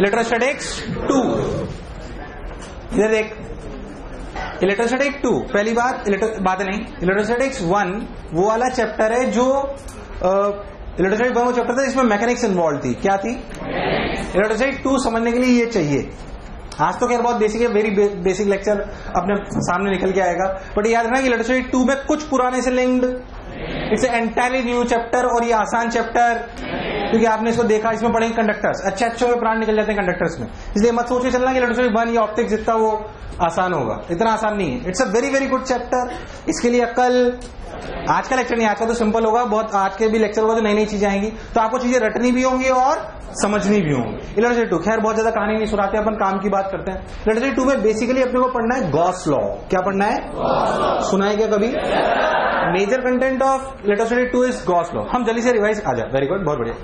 Electrostatics 2। इधर देख electrostatic 2, पहली बात इलेक्ट्रोस्टैटिक्स 1 वो वाला चैप्टर है जो इलेक्ट्रोस्टैटिक 1 वो चैप्टर था जिसमें मैकेनिक्स इन्वॉल्व थी। क्या थी? इलेक्ट्रोस्टैटिक 2 समझने के लिए ये चाहिए। आज तो खैर बहुत बेसिक है, वेरी बेसिक लेक्चर अपने सामने निकल के आएगा, बट याद रखना कि इलेक्ट्रोस्टैटिक 2 में कुछ पुराने से linked, it's entirely new chapter, और ये आसान चैप्टर क्योंकि आपने इसको देखा, इसमें पढ़ेंगे कंडक्टर्स, अच्छे में प्राण निकल जाते हैं कंडक्टर्स में, इसलिए मत सोच के चलना कि इलेक्ट्रोस्टैटिक 1 या ऑप्टिक्स जितना वो आसान होगा, इतना आसान नहीं है। It's a very very good chapter, इसके लिए अक्ल, आज का लेक्चर नहीं, आज का तो सिंपल होगा बहुत, आज के भी लेक्चर होगा तो नई नई चीजें आएंगी, तो आपको चीजें रटनी भी होंगी और समझनी भी होंगी। इलेक्ट्रोस्टैटिक 2 खैर बहुत ज्यादा कहानी नहीं सुनाते, अपन काम की बात करते हैं। इलेक्ट्रोस्टैटिक 2 में बेसिकली अपने को पढ़ना है गॉस लॉ। क्या पढ़ना है? सुना है क्या कभी? Major content of electrostatic 2 is Gauss law. हम जल्दी से रिवाइज आ जाए। वेरी गुड, बहुत बढ़िया।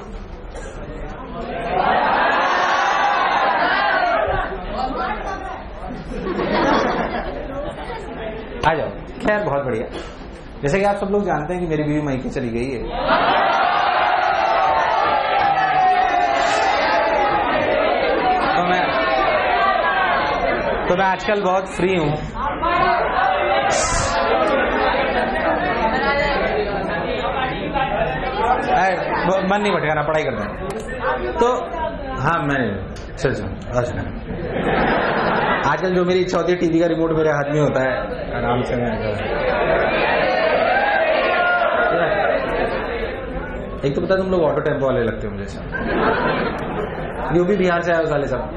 आ जाओ, खैर बहुत बढ़िया। जैसे कि आप सब लोग जानते हैं कि मेरी बीवी मायके चली गई है, तो मैं आजकल बहुत फ्री हूं। मन नहीं भटकाना, पढ़ाई करना है तो हाँ मैं चल जाऊँ। आजकल जो मेरी इच्छा होती है, टीवी का रिमोट मेरे हाथ में होता है, आराम से मैं एक तो पता तुम लोग ऑटो टेम्पो वाले लगते हो मुझे सब। यूपी बिहार से आया साले सब।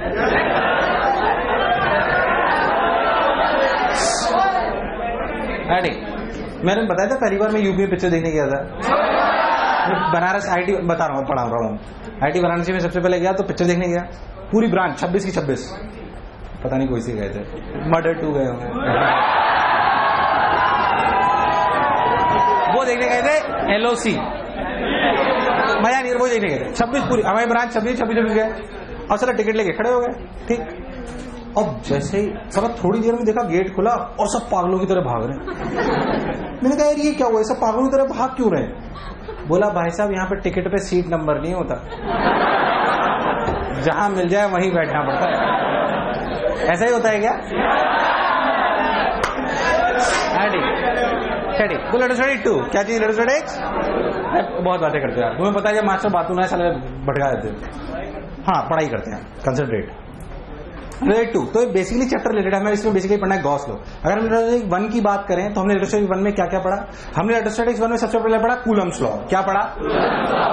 अरे मैंने बताया था पहली बार मैं यूपी में पिक्चर देखने गया था, बनारस आईटी बता रहा हूँ, पढ़ा रहा हूँ, आईटी वाराणसी में सबसे पहले गया तो पिक्चर देखने गया, पूरी ब्रांच 26 की 26, पता नहीं कोई से गए थे, मर्डर 2 गए होंगे वो देखने गए थे, LOC मजा नहीं, वो देखने गए थे 26 पूरी हमारी ब्रांच 26 गए और सारा टिकट लेके खड़े हो गए, ठीक। और जैसे ही सारा थोड़ी देर में देखा गेट खुला और सब पागलों की तरह भाग रहे। मैंने कहा यार ये क्या हुआ, सब पागलों की तरह भाग क्यों रहे? बोला भाई साहब यहाँ पे टिकट पे सीट नंबर नहीं होता, जहां मिल जाए वहीं बैठना पड़ता है। ऐसा ही होता है क्या? इलेक्ट्रोस्टैटिक 2 क्या चीज? इलेक्ट्रोस्टैटिक्स बहुत बातें करते हैं, तुम्हें पता है जब मास्टर बातों ना साले भटका देते हैं। हाँ पढ़ाई करते हैं, कंसंट्रेट। इलेक्ट्रोस्टैटिक 2 तो बेसिकली चैप्टर रिलेटेड, हमें इसमें बेसिकली पढ़ना है गॉस लॉ। अगर हम इलेक्ट्रोस्टैटिक 1 की बात करें तो हमने इलेक्ट्रोस्टैटिक 1 में क्या क्या पढ़ा? हमने इलेक्ट्रोस्टैटिक्स 1 में सबसे पहले पढ़ा कूलम्स लॉ। क्या पढ़ा?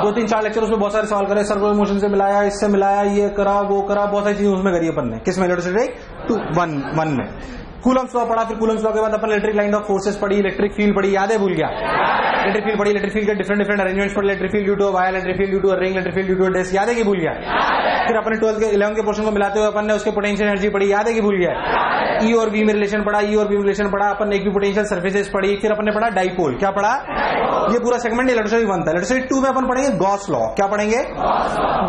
2-3-4 लेक्चर उसमें बहुत सारे सॉल्व करे, सर्कुलर मोशन से मिलाया, इससे मिलाया, ये करा वो करा, बहुत सारी चीजें उसमें करी अपन ने। किसमें? इलेक्ट्रोस्टैटिक 1 में कूलम्स लॉ पढ़ा। फिर कूलम्स लॉ के बाद अपन इलेक्ट्रिक लाइन ऑफ फोर्सेस पढ़ी, इलेक्ट्रिक फील्ड पढ़ी, याद है भूल गया? इलेक्ट्रिक फील्ड पढ़ी, इलेक्ट्रिक फील्ड के डिफरेंट डिफरेंट अरेंजमेंट्स पढ़े, electric field due to wire, electric field due to ring, electric field due to disc, याद है कि भूल गया? फिर अपने 11 के पोर्शन को मिलाते हुए अपन ने उसके पोटेंशियल एनर्जी पढ़ी, याद है कि भूल गया? ई और बी में रिलेशन पढ़ा, ई और बी में रिलेशन पढ़ा अपन, एक भी पोटेंशियल सर्फेसेस पढ़ी। फिर अपने पढ़ा डाइपोल। क्या पढ़ा? ये पूरा सेगमेंट इलेक्ट्रोस्टैटिक 1 था। इलेक्ट्रोस्टैटिक 2 में अपन पढ़ेंगे गॉस लॉ। क्या पढ़ेंगे?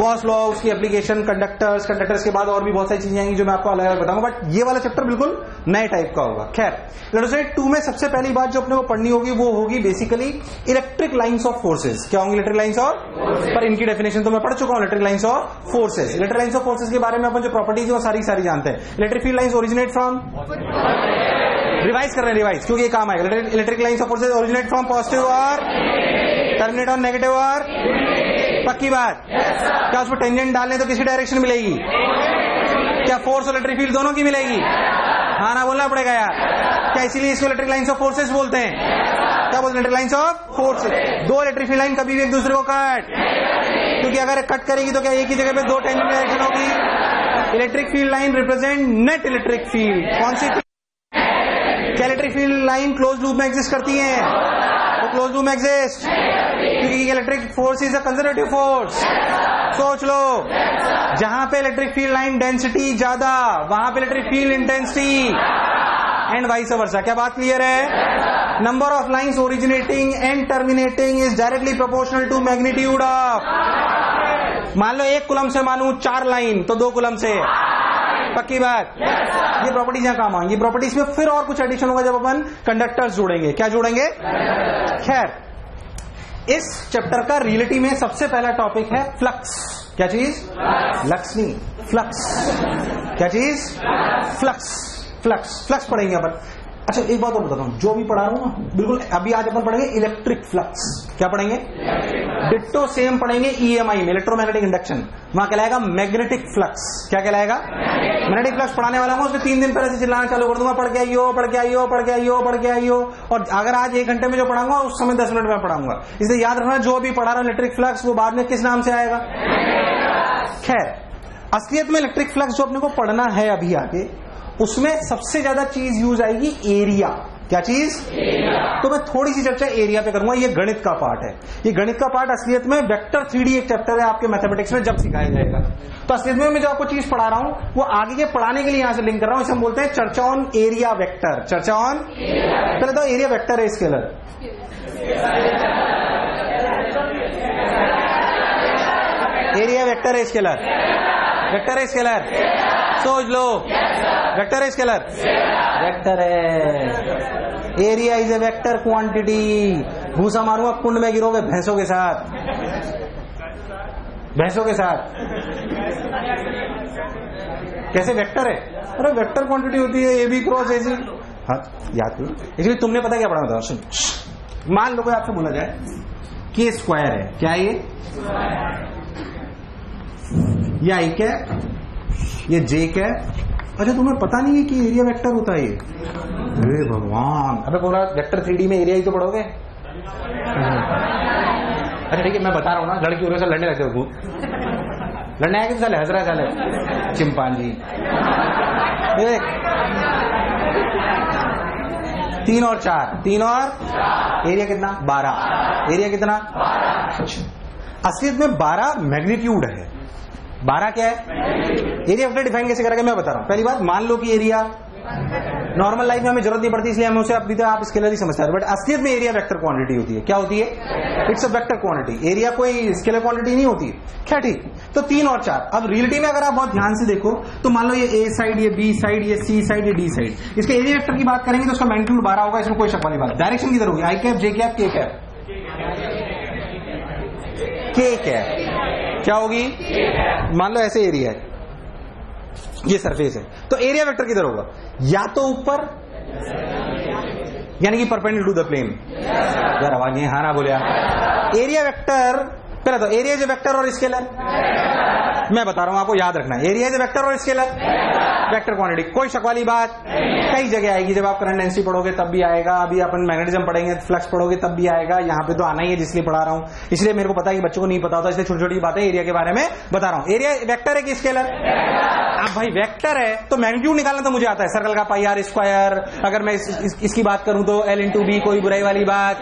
गॉस लॉ, उसकी एप्लीकेशन, कंडक्टर्स, कंडक्टर्स के बाद और भी बहुत सारी चीजें आएंगी जो मैं आपको अलग अलग बताऊंगा, बट ये वाला चैप्टर बिल्कुल नए टाइप का होगा। खैर इलेक्ट्रोस्टैटिक 2 में सबसे पहली बात जो अपने को पढ़नी होगी वो होगी basically electric lines of forces. क्या होंगी इलेक्ट्रिक लाइंस ऑफ फोर्सेस? पर इनकी डेफिनेशन तो मैं पढ़ चुका हूं, electric lines of forces. Electric lines of forces के बारे में अपन जो प्रॉपर्टीज है वो सारी जानते हैं। Electric field lines originate from, revise कर रहे हैं, रिवाइज क्योंकि ये काम आएगा। Electric lines of forces originate from positive और टर्मिनेट ऑन नेगेटिव और, पक्की बात? क्या उसमें टेंजेंट डालने तो किसी डायरेक्शन मिलेगी? क्या फोर्स और इलेक्ट्रिक फील्ड दोनों की मिलेगी? हाँ ना बोलना पड़ेगा यार। क्या इसीलिए इसको इलेक्ट्रिक लाइन्स ऑफ फोर्सेस बोलते हैं? क्या बोलते हैं? Electric lines of forces. दो इलेक्ट्रिक फील्ड लाइन कभी भी एक दूसरे को कट, क्योंकि अगर कट करेगी तो क्या एक ही जगह पे दो टेंजेंट डायरेक्शन होगी? Electric field line represent net electric field. कौन सी? क्या electric field line close loop में एग्जिस्ट करती है? वो क्लोज लूप में एग्जिस्ट, क्योंकि electric force is a conservative force. सोच लो, जहां पे इलेक्ट्रिक फील्ड लाइन डेंसिटी ज्यादा वहां पे electric field intensity, and vice versa. क्या बात क्लियर है? Number of lines originating and terminating is directly proportional to magnitude of. मान लो एक कुलम से मानू 4 लाइन तो 2 कुलम से, पक्की बात? ये प्रॉपर्टीज यहाँ काम आएंगी। प्रॉपर्टीज में फिर और कुछ एडिशन होगा जब अपन कंडक्टर्स जोड़ेंगे। क्या जोड़ेंगे? खैर इस चैप्टर का रियलिटी में सबसे पहला टॉपिक है फ्लक्स। क्या चीज? लक्ष्मी। फ्लक्स। क्या चीज? फ्लक्स। फ्लक्स फ्लक्स पढ़ेंगे अपन। अच्छा एक बात और बताता हूँ, जो भी पढ़ा रहा हूँ ना बिल्कुल अभी आज अपन पढ़ेंगे इलेक्ट्रिक फ्लक्स। क्या पढ़ेंगे? डिट्टो सेम पढ़ेंगे ईएमआई में, इलेक्ट्रोमैग्नेटिक इंडक्शन। वहां कहलाएगा मैग्नेटिक फ्लक्स। क्या कहलाएगा? Magnetic flux. पढ़ाने वाला हूँ, उसमें 3 दिन पहले से चिल्लाना चालू कर दूंगा, पढ़ के आइयो, पढ़ के आइयो, पढ़ के आइयो, पढ़ के आइयो। और अगर आज 1 घंटे में जो पढ़ाऊंगा उस समय 10 मिनट में पढ़ाऊंगा। इसलिए याद रखना जो भी पढ़ा रहा हूँ इलेक्ट्रिक फ्लक्स वो बाद में किस नाम से आएगा। खैर असलियत में इलेक्ट्रिक फ्लक्स जो अपने को पढ़ना है अभी आगे, उसमें सबसे ज्यादा चीज यूज आएगी एरिया। क्या चीज? तो मैं थोड़ी सी चर्चा एरिया पे करूंगा। ये गणित का पार्ट है। ये गणित का पार्ट असलियत में वेक्टर 3D एक चैप्टर है आपके मैथमेटिक्स में, जब सिखाया जाएगा। तो असलियत में मैं जो आपको चीज पढ़ा रहा हूं वो आगे के पढ़ाने के लिए यहां से लिंक कर रहा हूं। इसे हम बोलते हैं चर्चा ऑन एरिया वेक्टर। चर्चा ऑन पहले तो एरिया वेक्टर है स्केलर। एरिया वेक्टर है स्केलर। वेक्टर है स्केलर, सोच लो। वेक्टर है स्केलर। वेक्टर है। Area is a vector quantity. भूसा मारूंगा कुंड में गिरोगे भैंसों के साथ, भैंसों के साथ। कैसे वेक्टर है? अरे वेक्टर क्वांटिटी होती है ए बी क्रॉस ए सी। हाँ याद करो। इसलिए तुमने पता क्या पढ़ा था? सुन, मान लो कोई आपसे बोला जाए के स्क्वायर है। क्या है ये? आई क्या है? ये जे क्या है? अच्छा तुम्हें पता नहीं है कि एरिया वेक्टर होता है ये? अरे भगवान, अबे बोला वेक्टर 3D में एरिया ही तो पढ़ोगे। अच्छा ठीक है, मैं बता रहा हूँ ना, लड़की उनके साथ लड़ने लगते हो। लड़ने आएगा साले, हजरा साले, चिंपांजी। 3 और 4, 3 और 4, एरिया कितना? 12। एरिया कितना? 12। असलियत में 12 मैग्नीट्यूड है। 12 क्या है? एरिया वेक्टर डिफाइन कैसे करेंगे मैं बता रहा हूँ। पहली बात, मान लो कि एरिया नॉर्मल लाइफ में हमें जरूरत नहीं पड़ती, इसलिए हम उसे अभी तो आप स्केलर ही समझते हैं। बट असलियत में एरिया वेक्टर क्वांटिटी होती है। क्या होती है? It's a vector quantity. Area कोई स्केलर क्वांटिटी नहीं होती। क्या ठीक? तो 3 और 4। अब रियलिटी में अगर आप बहुत ध्यान से देखो तो मान लो ये ए साइड, ये बी साइड, ये सी साइड, ये डी साइड। इसके एरिया वेक्टर की बात करेंगे तो उसका मैग्नीट्यूड 12 होगा, इसमें कोई शक वाली बात। डायरेक्शन किधर होगी? I cap, J cap, K cap. K cap क्या होगी? मान लो ऐसे एरिया है, ये सरफेस है, तो एरिया वेक्टर किधर होगा? या तो ऊपर, यानी कि परपेंडिकुलर टू द प्लेन। यार आवाज नहीं, हाँ ना बोलिया। एरिया वेक्टर पहले तो एरिया इज वेक्टर और स्केलर। मैं बता रहा हूं आपको, याद रखना एरिया इज वेक्टर और स्केलर, वेक्टर क्वांटिटी। कोई शक वाली बात। कई जगह आएगी, जब आप करंट डेंसिटी पढ़ोगे तब भी आएगा, अभी अपन मैग्नेटिज्म पढ़ेंगे, फ्लक्स पढ़ोगे तब भी आएगा। यहाँ पे तो आना ही है, जिसलिए पढ़ा रहा हूं। इसलिए मेरे को पता है कि बच्चों को नहीं पता होता, इसलिए छोटी छोटी बातें एरिया के बारे में बता रहा हूँ। एरिया वेक्टर है कि स्केलर? अब भाई वेक्टर है तो मैग्नीट्यूड निकालना तो मुझे आता है। सर्कल का पाई आर स्क्वायर, अगर मैं इसकी बात करूं तो एल इंटू बी, कोई बुराई वाली बात,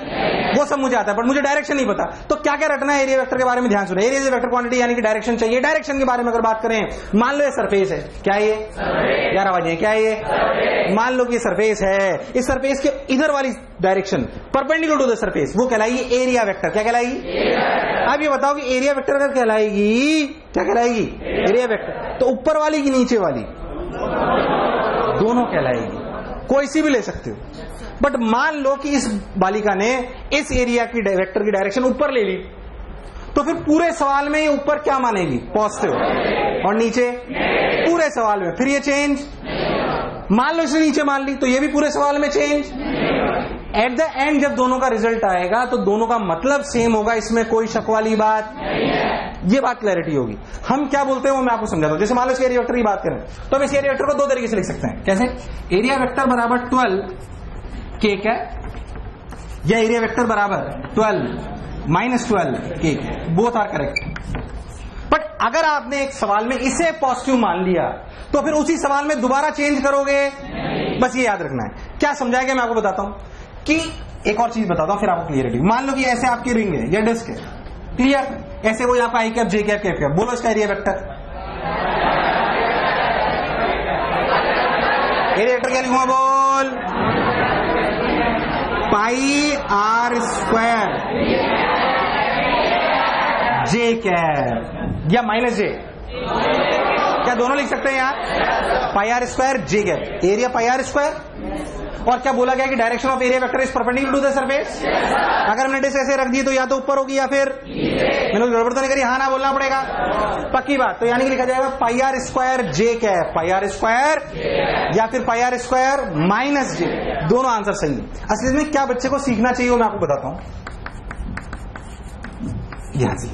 वो सब मुझे आता है। बट मुझे डायरेक्शन नहीं पता। तो क्या क्या रटना है एरिया वेक्टर के बारे में? ध्यान सुनो, एरिया वेक्टर क्वांटिटी यानी कि डायरेक्शन चाहिए। डायरेक्शन के बारे में अगर बात करें, मान लो ये सरफेस है। क्या ये? यार आवाज है, क्या ये? मान लो कि सरफेस है। इस सरफेस के इधर वाली direction perpendicular to the surface, वो कहलाएगी एरिया वेक्टर। क्या कहलाएगी? अब ये बताओ कि एरिया वेक्टर अगर कहलाएगी, क्या कहलाएगी? Area vector. तो ऊपर वाली कि नीचे वाली? दोनों कहलाएगी, कोई सी भी ले सकते हो। बट मान लो कि इस बालिका ने इस एरिया की वेक्टर की डायरेक्शन ऊपर ले ली, तो फिर पूरे सवाल में ये ऊपर क्या मानेगी? पॉजिटिव। और नीचे? पूरे सवाल में फिर ये चेंज। मान लो इसने नीचे मान ली, तो ये भी पूरे सवाल में चेंज। एट द एंड जब दोनों का रिजल्ट आएगा तो दोनों का मतलब सेम होगा, इसमें कोई शक वाली बात नहीं है। ये बात क्लैरिटी होगी। हम क्या बोलते हैं वो मैं आपको समझाता हूं। जैसे मान लो इसके एरिया वेक्टर की बात करें, तो हम इसके एरिया वेक्टर को 2 तरीके से लिख सकते हैं। कैसे? एरिया वेक्टर बराबर 12 के क्या, या एरिया वेक्टर बराबर 12 माइनस 12 के। Both are correct. बट अगर आपने एक सवाल में इसे पॉजिटिव मान लिया तो फिर उसी सवाल में दोबारा चेंज करोगे? बस ये याद रखना है। क्या समझाएगा मैं आपको बताता हूं कि एक और चीज बताता हूं फिर आपको क्लियरिटी। मान लो कि ऐसे आपकी रिंग है, ये डिस्क है, क्लियर? ऐसे कोई आपका I cap, J cap, cap cap, बोलो इसका एरिया वेक्टर। एरिया वेक्टर क्या लिखूंगा? बोल। Pi are square J cap, या माइनस जे। क्या दोनों लिख सकते हैं यार? Pi are square J cap. Area pi are square और क्या बोला गया कि direction of area vector is perpendicular to the surface. अगर हमने डिस्क ऐसे रख दी तो या तो ऊपर होगी या फिर मैंने गड़बड़ तो नहीं करी, हाँ ना बोलना पड़ेगा, पक्की बात। तो यानी कि लिखा जाएगा pi are square J cap, pi are square या फिर pi are square minus J, दोनों आंसर सही है। असली में क्या बच्चे को सीखना चाहिए मैं आपको बताता हूं, यहां से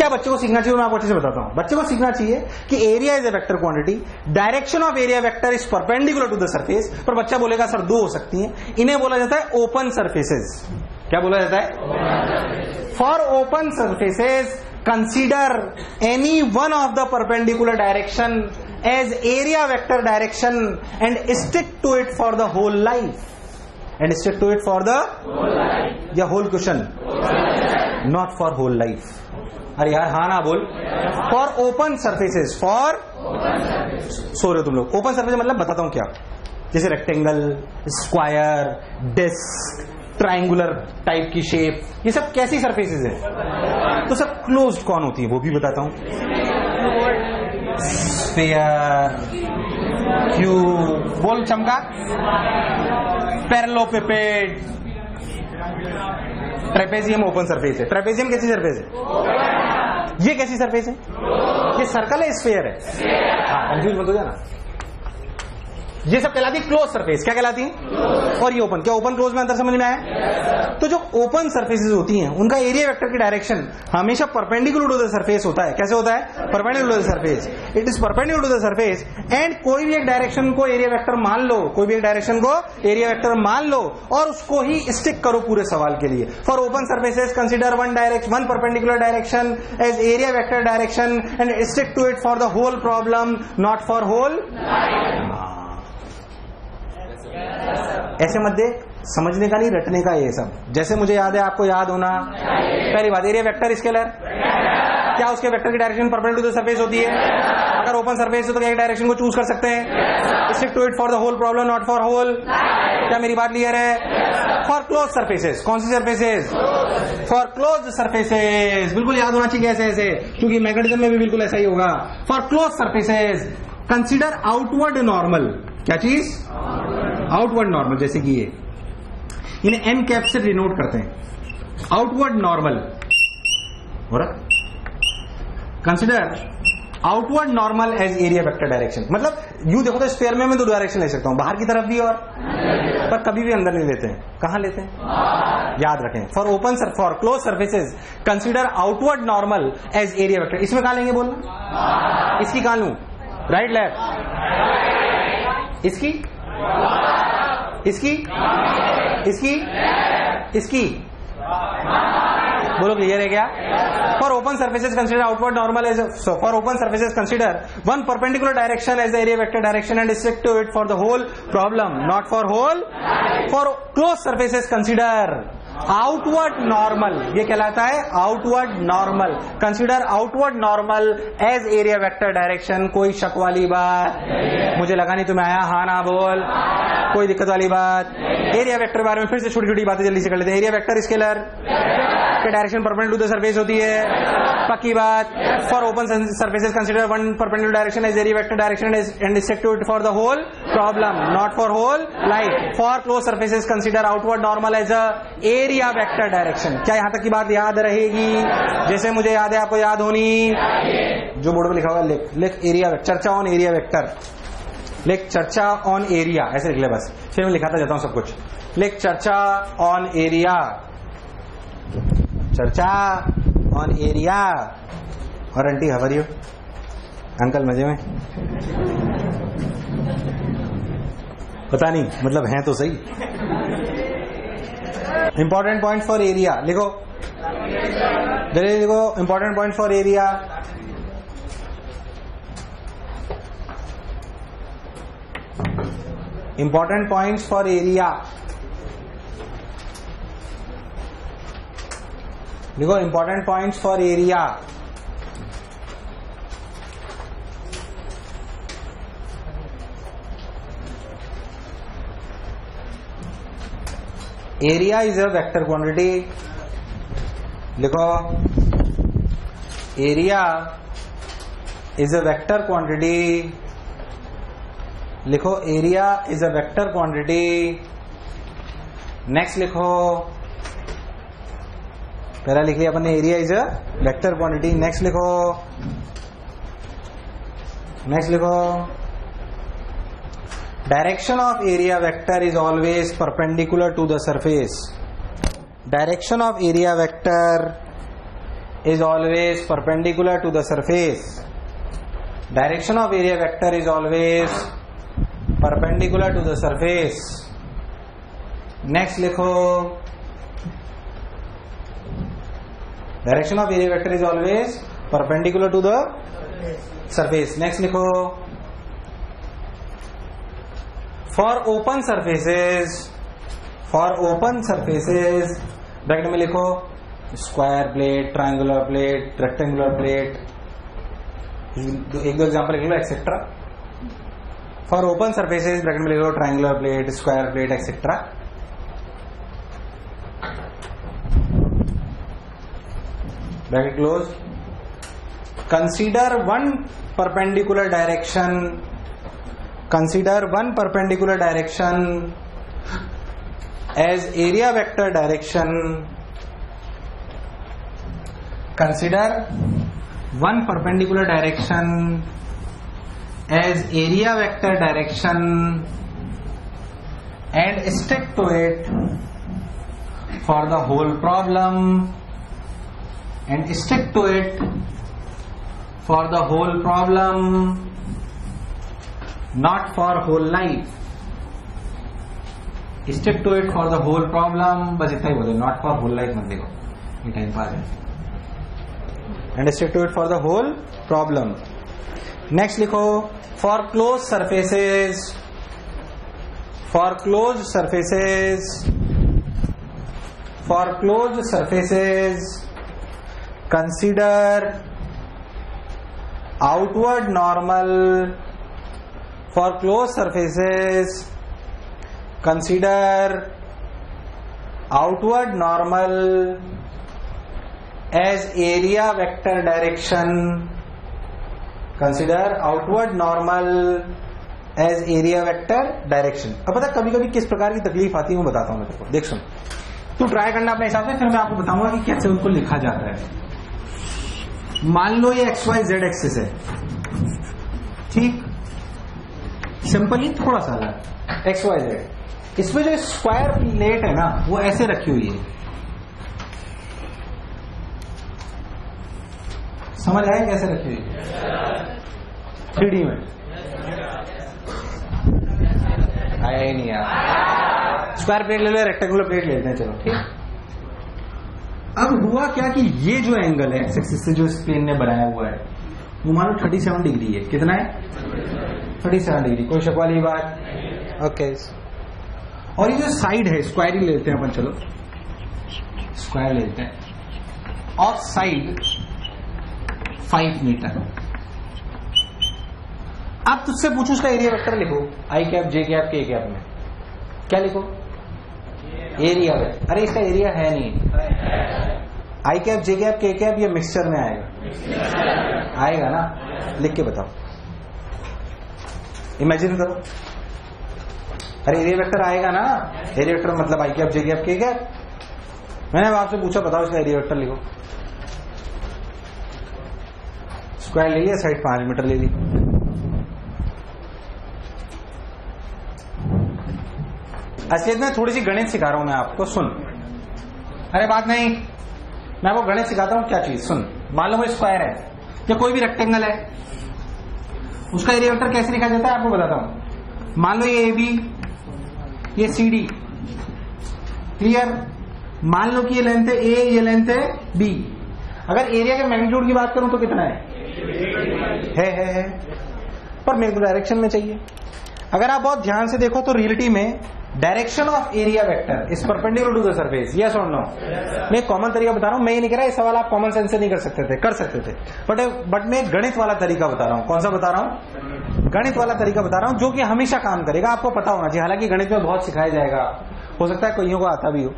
क्या बच्चों को सीखना चाहिए मैं आपको अच्छे से बताता हूं। बच्चों को सीखना चाहिए कि area is a vector quantity, direction of area vector is perpendicular to the surface. पर बच्चा बोलेगा सर दो हो सकती हैं, इन्हें बोला जाता है ओपन सरफेसेस। क्या बोला जाता है? For open surfaces consider any one of the perpendicular direction as area vector direction and stick to it for the whole life, and stick to it for the whole question, not for whole life. अरे यार हाँ ना बोल। For open surfaces, for सो रहे हो तुम लोग। ओपन सर्फेस मतलब बताता हूं क्या, जैसे rectangle, square, disc, triangular type की शेप, ये सब कैसी सर्फेसेस हैं? तो सब क्लोज्ड कौन होती है वो भी बताता हूं। स्फीयर, क्यूब, बोल चमका, पैरेललोपिपेड, ट्रेपेजियम ओपन सरफेस है। ट्रेपेजियम कैसी सरफेस है? ये कैसी सरफेस है? ये सर्कल है, स्फीयर है, कंफ्यूज मत हो जाना। ये सब कहलाती है क्लोज सरफेस। क्या कहलाती है? और ये ओपन। क्या ओपन क्लोज में अंतर समझ में आया? तो जो ओपन सरफेसेस होती हैं उनका एरिया वेक्टर की डायरेक्शन हमेशा परपेंडिकुलर टू द सरफेस होता है। कैसे होता है? Perpendicular to the surface. It is perpendicular to the surface and कोई भी एक डायरेक्शन को एरिया वेक्टर मान लो, कोई भी एक डायरेक्शन को एरिया वेक्टर मान लो और उसको ही स्टिक करो पूरे सवाल के लिए। For open surfaces consider one perpendicular direction as area vector direction and stick to it for the whole problem, not for whole. ऐसे मत देख, समझने का नहीं, रटने का। ये सब जैसे मुझे याद है आपको याद होना। पहली बात, एरिया वेक्टर स्केलर, क्या उसके वेक्टर की direction perpendicular to the surface होती है? अगर ओपन सरफेस है तो क्या डायरेक्शन को चूज कर सकते हैं? Stick to it for the whole problem, not for whole. क्या मेरी बात क्लियर है? फॉर क्लोज सरफेसेस, कौन सी सरफेसेस? फॉर क्लोज सरफेसेस, बिल्कुल याद होना चाहिए ऐसे ऐसे, क्योंकि मैग्नेटिज्म में भी बिल्कुल ऐसा ही होगा। For close surfaces consider outward normal, क्या चीज? आउटवर्ड नॉर्मल, जैसे कि ये, इन्हें एन कैप से डिनोट करते हैं, आउटवर्ड नॉर्मल। और consider outward normal as area vector direction, मतलब यू देखो तो स्फीयर में मैं दो डायरेक्शन ले सकता हूं, बाहर की तरफ भी और पर कभी भी अंदर नहीं लेते हैं। कहां लेते हैं? याद रखें। For close surfaces consider outward normal as area vector, इसमें कहां लेंगे बोलना? इसकी कहां लूं? राइट लेफ्ट, इसकी इसकी इसकी इसकी, बोलो क्लियर है क्या? For open surfaces consider outward normal as, for open surfaces consider one perpendicular direction as the area vector direction and stick to it for the whole problem, not for whole. For close surfaces consider outward normal, ये कहलाता है outward normal. Consider outward normal as area vector direction, कोई शक वाली बात? मुझे लगा नहीं तुम्हें आया, हाँ ना बोल, कोई दिक्कत वाली बात? एरिया वेक्टर के बारे में फिर से छोटी छोटी बातें जल्दी से कर लेते हैं। एरिया वेक्टर स्केलर के direction perpendicular to the surface होती है, पक्की बात। For open surfaces consider one perpendicular direction as area vector direction and stick to it for the whole problem, not for whole life. For close surfaces consider outward normal as a area vector direction. क्या यहां तक की बात याद रहेगी? जैसे मुझे याद है आपको याद होनी। जो बोर्ड पर लिखा हुआ लिख लिख, एरिया चर्चा ऑन एरिया वेक्टर, लिख चर्चा ऑन एरिया, ऐसे लिख ले बस, फिर मैं लिखाता जाता हूं सब कुछ। लिख चर्चा ऑन एरिया, चर्चा ऑन एरिया। और aunty how are you? Uncle मजे में? पता नहीं, मतलब हैं तो सही। इंपॉर्टेंट पॉइंट फॉर एरिया लिखो, जल्दी लिखो important point for area. Important points for area लिखो, important points for area. Area is a vector quantity, लिखो area is a vector quantity लिखो area is a vector quantity. Next लिखो, पहला लिख लिया अपन ने area is a vector quantity. Next लिखो, नेक्स्ट लिखो direction of area vector is always perpendicular to the surface. Direction of area vector is always perpendicular to the surface. Direction of area vector is always perpendicular to the surface. Next लिखो direction of area vector is always perpendicular to the surface. Next लिखो for open surfaces, for open surfaces bracket में लिखो square plate, triangular plate, rectangular plate, एक दो example लिख लो etcetera. For open surfaces bracket में लिख लो triangular plate, square plate etcetera. Bracket close. Consider one perpendicular direction, consider one perpendicular direction as area vector direction. Consider one perpendicular direction as area vector direction and stick to it for the whole problem, and stick to it for the whole problem, not for whole life। Stick to it for the whole problem, बस इतना ही बोलो, not for whole life मत देखो, ये time pass है। And stick to it for the whole problem। Next लिखो for closed surfaces, for closed surfaces, for closed surfaces consider outward normal, for closed surfaces consider outward normal as area vector direction, consider outward normal as area vector direction। अब पता कभी कभी किस प्रकार की तकलीफ आती है वो बताता हूँ मैं तेरे को, देख सुन तू ट्राई करना अपने हिसाब से, फिर मैं आपको बताऊंगा कि कैसे उनको लिखा जाता है। मान लो ये XYZ एक्सिस है, ठीक सिंपली थोड़ा सा XYZ, इसमें जो स्क्वायर प्लेट है ना वो ऐसे रखी हुई है, समझ आए कैसे रखी हुई है 3D में? आया ही नहीं यार। स्क्वायर प्लेट ले लो, रेक्टेंगुलर प्लेट ले लेते हैं चलो, ठीक। अब हुआ क्या कि ये जो एंगल है एक्स एक्सिस से जो इस प्लेन ने बनाया हुआ है वो मान लो 37 डिग्री है, कितना है 37 डिग्री, कोई शक वाली बात ओके। और ये जो साइड है स्क्वायर ही लेते हैं अपन, चलो स्क्वायर लेते हैं, ऑफ साइड 5 मीटर। अब तुझसे पूछो उसका एरिया वेक्टर लिखो, I cap, J cap, K cap में क्या लिखो एरिया वेक्टर। अरे इसका एरिया है नहीं, I cap, J cap, K cap ये मिक्सचर में आएगा, आएगा ना, लिख के बताओ, इमेजिन करो। अरे एरिया वेक्टर आएगा ना, एरिया वेक्टर मतलब I cap, J cap, K cap. मैंने अब आपसे पूछा बताओ इसका एरिया वेक्टर लिखो, स्क्वायर ले लिया, साइड 5 मीटर ले ली, असलियत में थोड़ी सी गणित सिखा रहा हूं मैं आपको, सुन। अरे बात नहीं, मैं वो गणित सिखाता हूं क्या चीज, सुन। मान लो वो स्क्वायर है या कोई भी रेक्टेंगल है, उसका एरिया वेक्टर कैसे लिखा जाता है आपको बताता हूं। मान लो ये ए बी, ये सी डी, क्लियर। मान लो कि ये लेंथ है ए, ये लेंथ है बी। अगर एरिया के मैग्नीट्यूड की बात करूं तो कितना है। पर मेरे को डायरेक्शन में चाहिए। अगर आप बहुत ध्यान से देखो तो रियलिटी में direction of area vector is perpendicular to the surface, yes और नो? मैं कॉमन तरीका बता रहा हूं, मैं ये नहीं कह रहा ये सवाल आप कॉमन सेंस से नहीं कर सकते थे, कर सकते थे, बट मैं गणित वाला तरीका बता रहा हूं। कौन सा बता रहा हूं? गणित वाला तरीका बता रहा हूं, जो कि हमेशा काम करेगा, आपको पता होना चाहिए। हालांकि गणित में बहुत सिखाया जाएगा, हो सकता है कईयों को आता भी हो।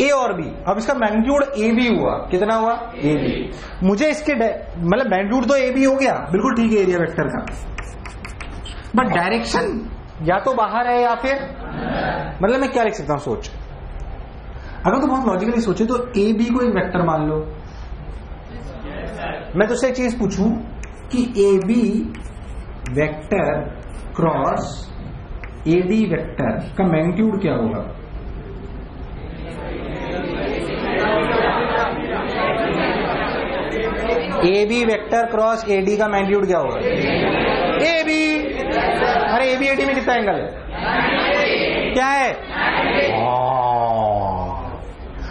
ए और बी, अब इसका मैग्नीट्यूड ए बी हुआ, कितना हुआ ए बी। मुझे इसके मतलब मैग्नीट्यूड तो ए बी हो गया, बिल्कुल ठीक है एरिया वेक्टर का, बट डायरेक्शन या तो बाहर है या फिर, मतलब मैं क्या लिख सकता हूं सोच, अगर तो बहुत लॉजिकली सोचे तो ए बी को एक वेक्टर मान लो। मैं तुझसे एक चीज पूछूं कि A B vector cross A D vector का मैग्नीट्यूड क्या होगा? A B vector cross A D का मैग्नीट्यूड क्या होगा? ए बी, अरे ए बी ए डी में कितना एंगल है, क्या है?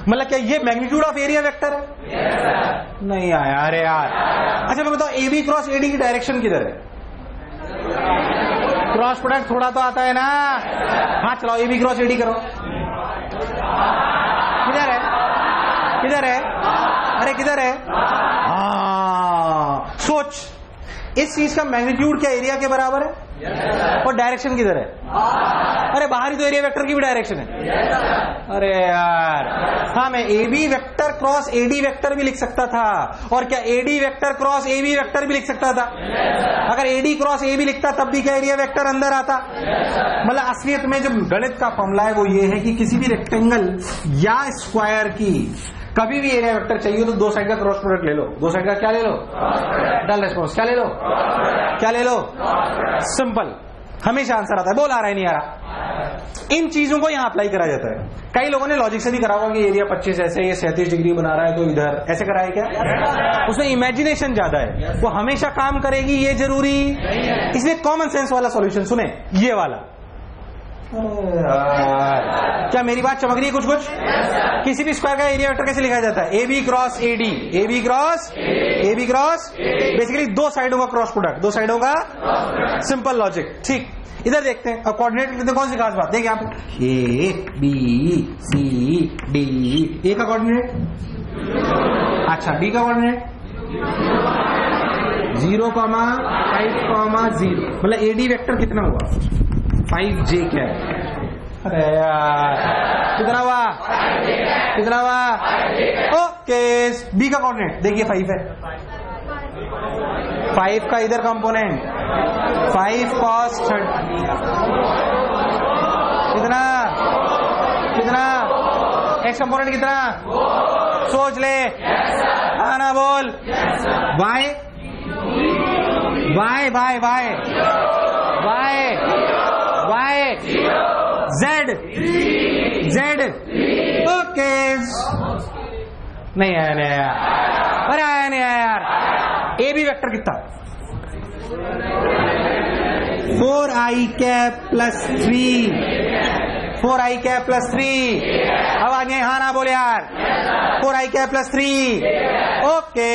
मतलब क्या ये मैग्नीट्यूड ऑफ एरिया वेक्टर है? नहीं आया, अरे यार। अच्छा मैं बताओ A B cross A D की डायरेक्शन किधर है? क्रॉस प्रोडक्ट थोड़ा तो आता है ना। हाँ चलाओ A B cross A D करो, किधर है, किधर है, अरे किधर है? हाँ सोच, इस चीज का मैग्नीट्यूड क्या एरिया के बराबर है? और डायरेक्शन किधर है? अरे बाहर ही तो एरिया वेक्टर की भी डायरेक्शन है। अरे यार हाँ, मैं A B vector cross A D vector भी लिख सकता था, और क्या A D vector cross A B vector भी लिख सकता था। अगर A D cross A B लिखता तब भी क्या एरिया वेक्टर अंदर आता। मतलब असलियत में जब गणित का फॉर्मूला है वो ये है कि किसी भी रेक्टेंगल या स्क्वायर की कभी भी एरिया वेक्टर चाहिए तो दो साइड का क्रॉस प्रोडक्ट ले लो, दो साइड का क्या ले लो, डल रेस्पॉन्स क्या ले लो, क्या ले लो, सिंपल, हमेशा आंसर आता है। बोल आ रहा है, नहीं आ रहा? इन चीजों को यहां अप्लाई करा जाता है। कई लोगों ने लॉजिक से भी करा होगा कि एरिया 25 ऐसे, ये 37 डिग्री बना रहा है तो इधर ऐसे करा है क्या? उसमें इमेजिनेशन ज्यादा है, वो हमेशा काम करेगी ये जरूरी, इसलिए कॉमन सेंस वाला सॉल्यूशन सुने ये वाला। क्या मेरी बात चमक रही है कुछ कुछ? किसी भी स्क्वायर का एरिया वेक्टर कैसे लिखा जाता है? A B cross A D, A B cross, A B cross, basically दो साइडों का क्रॉस प्रोडक्ट, दो साइडों का, सिंपल लॉजिक। ठीक, इधर देखते हैं अब कोऑर्डिनेट लेते हैं, कौन सी खास बात देखिए यहाँ पे, ए बी सी डी, ए का कोऑर्डिनेट, अच्छा डी का कोऑर्डिनेट 0,5,0, मतलब ए डी वेक्टर कितना हुआ 5J क्या है? अरे यार कितना हुआ, कितना हुआ? ओके, बी का कोऑर्डिनेट देखिए 5 है, 5 का इधर कंपोनेंट 5 cos 30, कितना कितना x कंपोनेंट कितना, सोच ले आना, बोल bye bye bye bye bye Z Z, okay, नहीं आया, नहीं आया, अरे आया नहीं आया यार। ए बी वेक्टर कितना, 4i कैप + 3, 4i कैप + 3, आवाज नहीं, हाँ ना बोले यार, 4i कैप + 3, ओके।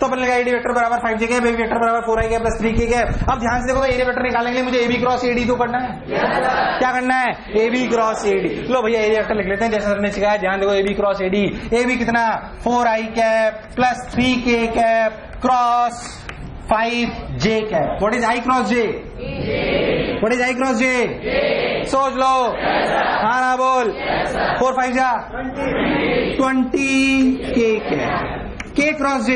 तो अपन एडी वेक्टर बराबर 5j कैप, एबी वेक्टर बराबर 4i कैप + 3 के कैप। अब ध्यान से देखो, तो एरिया वेक्टर निकालने के लिए मुझे एबी क्रॉस एडी तो करना है, क्या करना है, एबी क्रॉस एडी। लो भैया एरिया वेक्टर लिख लेते हैं जैसे सर ने सिखाया। ध्यान देखो एबी क्रॉस एडी, एबी कितना 4i cap + 3k cap cross 5j cap. What is i cross j? What is i cross j? सोच लो, हाँ ना बोल, 4×5 = 20k cap. k cross j,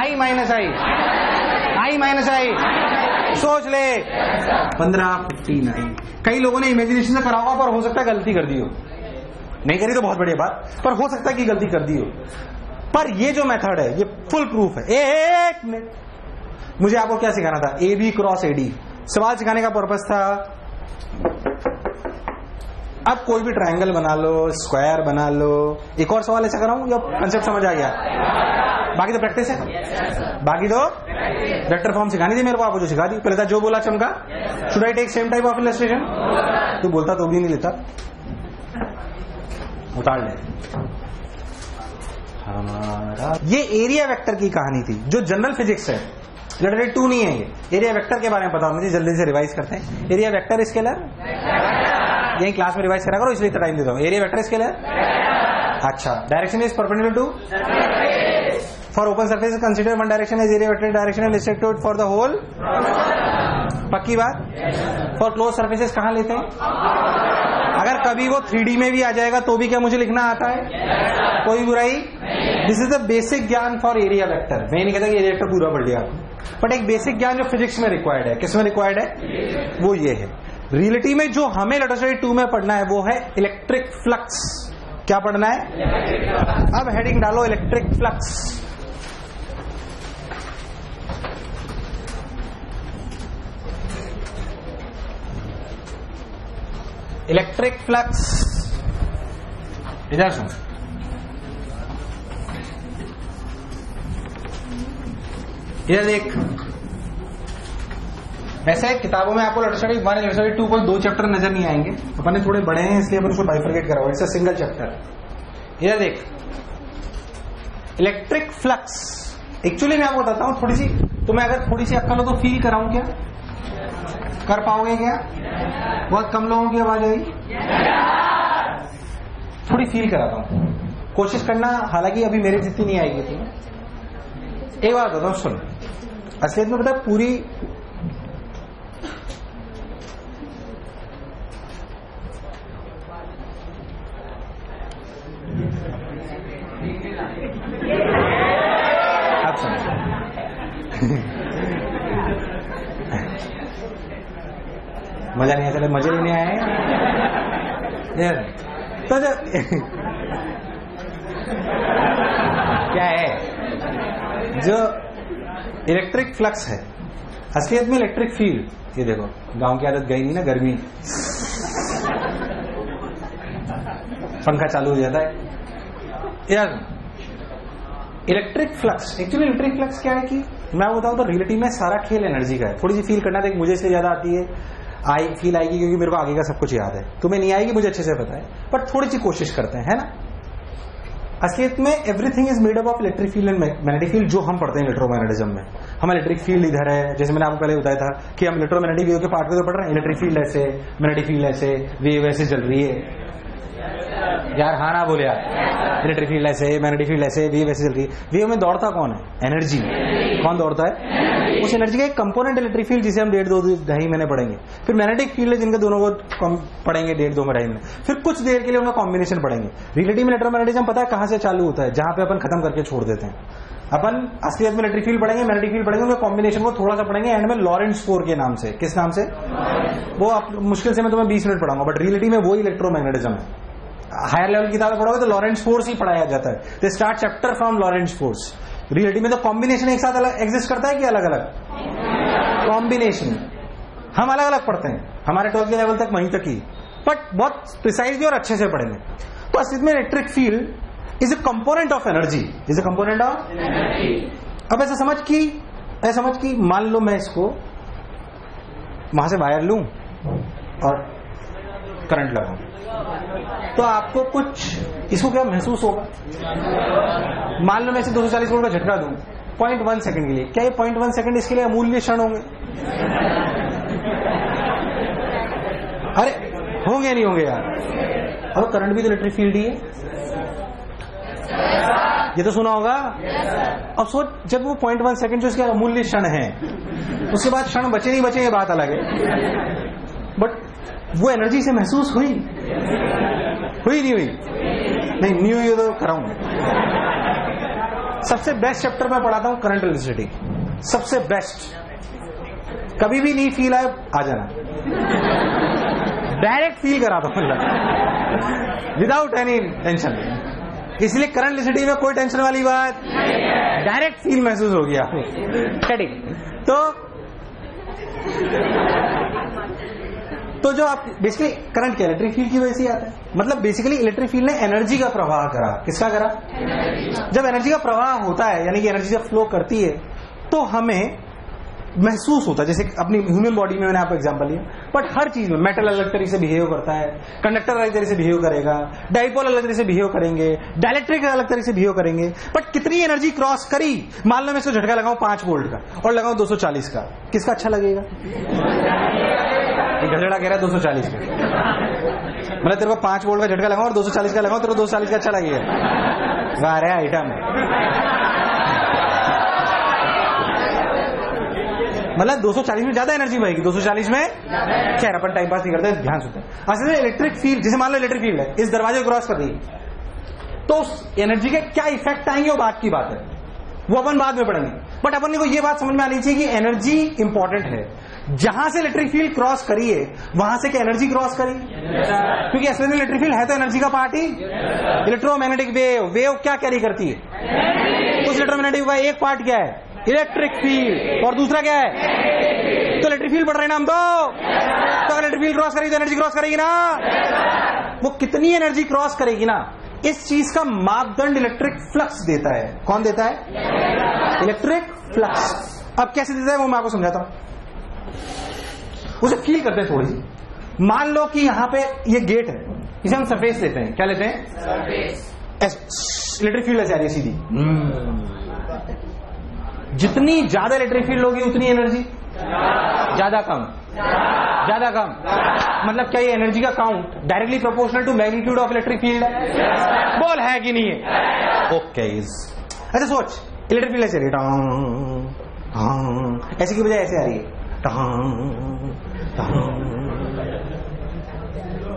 i minus I, सोच ले 15, 15i। कई लोगों ने इमेजिनेशन से करा होगा, पर हो सकता है गलती कर दी हो, नहीं करी तो बहुत बढ़िया बात, पर हो सकता है कि गलती कर दी हो। पर ये जो मेथड है ये फुल प्रूफ है। एक मिनट, मुझे आपको क्या सिखाना था, A B cross A D सवाल सिखाने का पर्पस था। अब कोई भी ट्रायंगल बना लो, स्क्वायर बना लो। एक और सवाल ऐसा कराऊं या कंसेप्ट समझ आ गया? बाकी तो प्रैक्टिस है, बाकी तो वेक्टर फॉर्म सिखानी थी मेरे को, आपको जो सिखा दी। पहले था जो बोला चमका, should I take same type of illustration, तो बोलता तो भी नहीं लेता, उतार ले। ये एरिया वेक्टर की कहानी थी जो जनरल फिजिक्स है, रिलेटेड टू नहीं है। ये एरिया वेक्टर के बारे में बताओ मुझे, जल्दी से रिवाइज करते हैं। एरिया वेक्टर स्केलर, यही क्लास में रिवाइज करा करो, इसलिए इतना टाइम देता हूँ। एरिया वेक्टर स्केलर, अच्छा direction is perpendicular to for open surface, consider one direction as area vector direction restricted for the whole. पक्की बात। फॉर क्लोज सर्फेसेस कहाँ लेते हैं? अगर कभी वो 3D में भी आ जाएगा तो भी क्या मुझे लिखना आता है? कोई बुराई? दिस इज द बेसिक ज्ञान फॉर एरिया वेक्टर। मैं नहीं कहता कि एरिया वेक्टर पूरा पढ़ लिया आपने। बट एक बेसिक ज्ञान जो फिजिक्स में रिक्वायर्ड है, किसमें रिक्वायर्ड है, वो ये है। रियलिटी में जो हमें इलेक्ट्रोस्टैटिक 2 में पढ़ना है वो है इलेक्ट्रिक फ्लक्स। क्या पढ़ना है? अब हेडिंग डालो इलेक्ट्रिक फ्लक्स। इलेक्ट्रिक फ्लक्स, इधर सुन, इधर देख। वैसे किताबों में आपको इलेक्ट्रोस्टैटिक 1 इलेक्ट्रोस्टैटिक 2 पर 2 चैप्टर नजर नहीं आएंगे, अपने थोड़े बड़े हैं इसलिए अपन उसको बाइफरकेट कराओ, इट्स अ सिंगल चैप्टर। इधर देख, इलेक्ट्रिक फ्लक्स एक्चुअली मैं आपको बताता हूँ, थोड़ी सी तुम्हें अगर थोड़ी सी अक्कल हो तो फील कराऊं, क्या कर पाओगे? क्या बहुत कम लोगों की आवाज आई, थोड़ी फील कराता हूँ, कोशिश करना, हालांकि अभी मेरे जितनी नहीं आएगी थी। एक बात बताऊं सुन, असलियत में बता पूरी मजा नहीं आया, चले मजे लेने आए यार। तो क्या है जो इलेक्ट्रिक फ्लक्स है असलियत में इलेक्ट्रिक फील्ड, ये देखो गांव की आदत गई नहीं ना, गर्मी पंखा चालू हो जाता है यार। Electric flux actually electric flux क्या है कि मैं बताऊं तो रियलिटी में सारा खेल एनर्जी का है। थोड़ी सी फील करना, देख मुझे इसलिए ज्यादा आती है, आई फील आएगी क्योंकि मेरे को आगे का सब कुछ याद है, तुम्हें नहीं आएगी मुझे अच्छे से पता है, पर थोड़ी सी कोशिश करते हैं, है ना। असलियत में everything is made up of electric field and magnetic field, जो हम पढ़ते हैं इलेक्ट्रोमैग्नेटिज्म में। हम इलेक्ट्रिक फील्ड इधर है, जैसे मैंने आपको पहले बताया था कि हम इलेक्ट्रोमैग्नेटिक वेव के पार्ट में तो पढ़ रहे हैं, इलेक्ट्रिक फील्ड ऐसे, मैग्नेटिक फील्ड ऐसे, वेव ऐसे चल रही है यार, हाँ ना बोले यार, इलेक्ट्रिक फील्ड ऐसे, मैग्नेटिक फील्ड ऐसे, वेव ऐसे चल रही है। वेव में दौड़ता कौन है? एनर्जी। कौन दौड़ता है? उस एनर्जी का एक कंपोनेंट इलेक्ट्रिक फील्ड, जिसे हम डेढ़ दो ढाई महीने पढ़ेंगे। फिर मैग्नेटिक फील्ड है, जिनके दोनों को पढ़ेंगे डेढ़ दो ढाई महीने, फिर कुछ देर के लिए उनका कॉम्बिनेशन पढ़ेंगे। रिलेटिव इलेक्ट्रोमैग्नेटिज्म पता है कहां से चालू होता है? जहां पे अपन खत्म करके छोड़ देते हैं। अपन असलियत में इलेक्ट्रिक फील्ड पढ़ेंगे, मैग्नेटिक फील्ड पढ़ेंगे, उनका कॉम्बिनेशन को थोड़ा सा पढ़ेंगे एंड में लॉरेंट्स फोर के नाम से। किस नाम से? वो मुश्किल से मैं तुम्हें 20 मिनट पढ़ाऊंगा, बट रियलिटी में वो इलेक्ट्रोमैग्नेटिज्म है। हायर लेवल की किताबें पढ़ोगे तो लॉरेंट्स फोर्स ही पढ़ाया जाता है, they start chapter from Lorentz force. Reality में तो कॉम्बिनेशन एक साथ अलग एग्जिस्ट करता है कि अलग अलग कॉम्बिनेशन हम अलग अलग पढ़ते हैं हमारे 12 के लेवल तक, वहीं तक ही, बट बहुत प्रिसाइजली और अच्छे से पढ़ेंगे। तो इसमें electric field is a component of energy, is a component of energy. अब ऐसा समझ कि मान लो मैं इसको वहां से वायर लूं और करंट लगाऊं, तो आपको कुछ इसको क्या महसूस होगा? मान लो मैं इसे 240 वोल्ट का झटका दूं 0.1 सेकंड के लिए, क्या ये 0.1 सेकंड इसके लिए अमूल्य क्षण होंगे? अरे होंगे नहीं होंगे यार। और करंट भी तो इलेक्ट्रिक फील्ड ही है, ये तो सुना होगा। अब सोच, जब वो 0.1 सेकंड जो इसके अमूल्य क्षण है, उसके बाद क्षण बचे नहीं बचे ये बात अलग है, बट वो एनर्जी से महसूस हुई नहीं हुई? नहीं, न्यू ये तो कराऊंगा। सबसे बेस्ट चैप्टर मैं पढ़ाता हूं करंट इलेक्ट्रिसिटी, सबसे बेस्ट, कभी भी नहीं फील आए आ जाना, डायरेक्ट फील कराता हूं विदाउट एनी टेंशन। इसलिए करंट इलेक्ट्रिसिटी में कोई टेंशन वाली बात, डायरेक्ट फील महसूस हो गया स्टैटिक। तो जो आप बेसिकली करंट के इलेक्ट्रिक फील्ड की वजह से आता है, मतलब बेसिकली इलेक्ट्रिक फील्ड ने एनर्जी का प्रवाह करा। किसका करा? जब एनर्जी का प्रवाह होता है, यानी कि एनर्जी जब फ्लो करती है तो हमें महसूस होता है। जैसे अपनी ह्यूमन बॉडी में मैंने आपको एग्जांपल लिया, बट हर चीज में मेटल अलग तरीके से बिहेव करता है, कंडक्टर अलग तरीके से बिहेव करेगा, डाइपोल अलग तरीके से बिहेव करेंगे, डाइलेक्ट्रिक अलग तरीके से बिहेव करेंगे, बट कितनी एनर्जी क्रॉस करी। मान लो मैं इसको झटका लगाऊं 5 वोल्ट का और लगाऊं 240 का, किसका अच्छा लगेगा? झगड़ा कह रहा है 240 का, मतलब तेरे को 5 वोल्ट का झटका लगाऊं और 240 का लगाऊं, तेरे को 240 का अच्छा लगेगा? वाह रे आइटम, मतलब 240 में ज्यादा एनर्जी बहेगी, 240 में। खैर अपन टाइम पास नहीं करते, ध्यान सुनते हैं। असल में इलेक्ट्रिक फील्ड, जैसे मान लो इलेक्ट्रिक फील्ड है, इस दरवाजे को क्रॉस कर दी तो उस एनर्जी के क्या इफेक्ट आएंगे वो बात की बात है, वो अपन बाद में पढ़ेंगे, बट अपन को ये बात समझ में आनी चाहिए कि एनर्जी इंपॉर्टेंट है। जहां से इलेक्ट्रिक फील्ड क्रॉस करिए वहां से क्या एनर्जी क्रॉस करी, क्योंकि असल में इलेक्ट्रिक फील्ड है तो एनर्जी का पार्ट ही। इलेक्ट्रोमैग्नेटिक वेव, वेव क्या कैरी करती है? उस इलेक्ट्रोमैग्नेटिक का एक पार्ट क्या है? इलेक्ट्रिक फील्ड, और दूसरा क्या है? तो इलेक्ट्रिक फील्ड पढ़ रहे ना हम तो अगर इलेक्ट्रिक फील्ड क्रॉस करेगी तो एनर्जी क्रॉस करेगी ना, वो कितनी एनर्जी क्रॉस करेगी ना, इस चीज का मापदंड इलेक्ट्रिक फ्लक्स देता है। कौन देता है? Electric flux. अब कैसे देता है वो मैं आपको समझाता हूं, उसे फील करते हैं थोड़ी सी। मान लो कि यहां पे ये गेट है, इसे हम सरफेस लेते हैं। क्या लेते हैं? सरफेस। इलेक्ट्रिक फील्ड जा रही है सीधी, जितनी ज्यादा इलेक्ट्रिक फील्ड होगी उतनी एनर्जी ज्यादा। कम ज्यादा कम मतलब क्या ये एनर्जी का count directly proportional to magnitude of electric field है? बोल है कि नहीं है? ओके। अच्छा सोच, इलेक्ट्रिक फील्ड ऐसे रही, ऐसे की बजाय ऐसे आ रही है,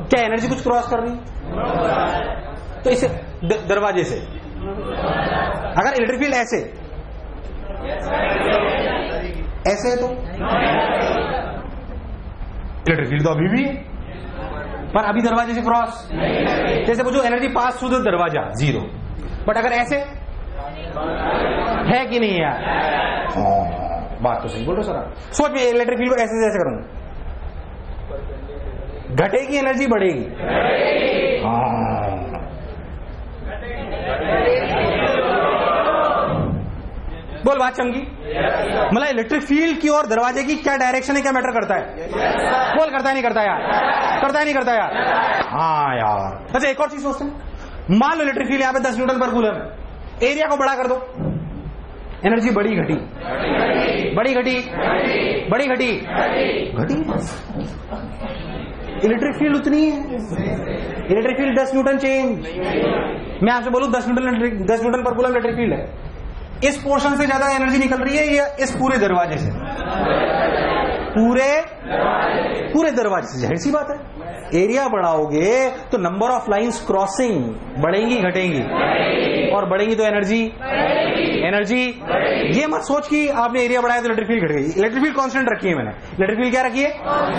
क्या एनर्जी कुछ क्रॉस कर रही? तो इसे दरवाजे से अगर इलेक्ट्रिक फील्ड ऐसे ऐसे है तो इलेक्ट्रिक फील्ड तो अभी भी, पर अभी दरवाजे से क्रॉस, जैसे वो जो एनर्जी पास थ्रू द दरवाजा जीरो। बट अगर ऐसे है कि नहीं यार? बात तो सही बोल रहे हो सर। सोच में इलेक्ट्रिक फील्ड को ऐसे जैसे करूंगा, घटेगी एनर्जी बढ़ेगी? बोल बात चमकी। मतलब इलेक्ट्रिक फील्ड की और दरवाजे की क्या डायरेक्शन है क्या मैटर करता है? बोल करता है नहीं करता यार? करता है नहीं करता यार? हाँ यार। अच्छा एक और चीज सोचते हैं, मान लो इलेक्ट्रिक फील्ड यहाँ पे 10 न्यूटन पर कूलर है, एरिया को बड़ा कर दो, एनर्जी बड़ी घटी बड़ी घटी बड़ी घटी घटी, इलेक्ट्रिक फील्ड उतनी है। Electric field 10 newton change. मैं आपसे बोलूं 10 न्यूटन पर कूलर इलेक्ट्रिक फील्ड है, इस पोर्शन से ज्यादा एनर्जी निकल रही है या इस पूरे दरवाजे से? पूरे दरवाजे से, जाहिर सी बात है। एरिया बढ़ाओगे तो नंबर ऑफ लाइंस क्रॉसिंग बढ़ेंगी घटेंगी, और बढ़ेंगी तो एनर्जी एनर्जी। ये मत सोच कि आपने एरिया बढ़ाया तो इलेक्ट्रिक फील्ड घट गई। इलेक्ट्रिक फील्ड कांस्टेंट रखी है मैंने। इलेक्ट्रिक फील्ड क्या रखी है?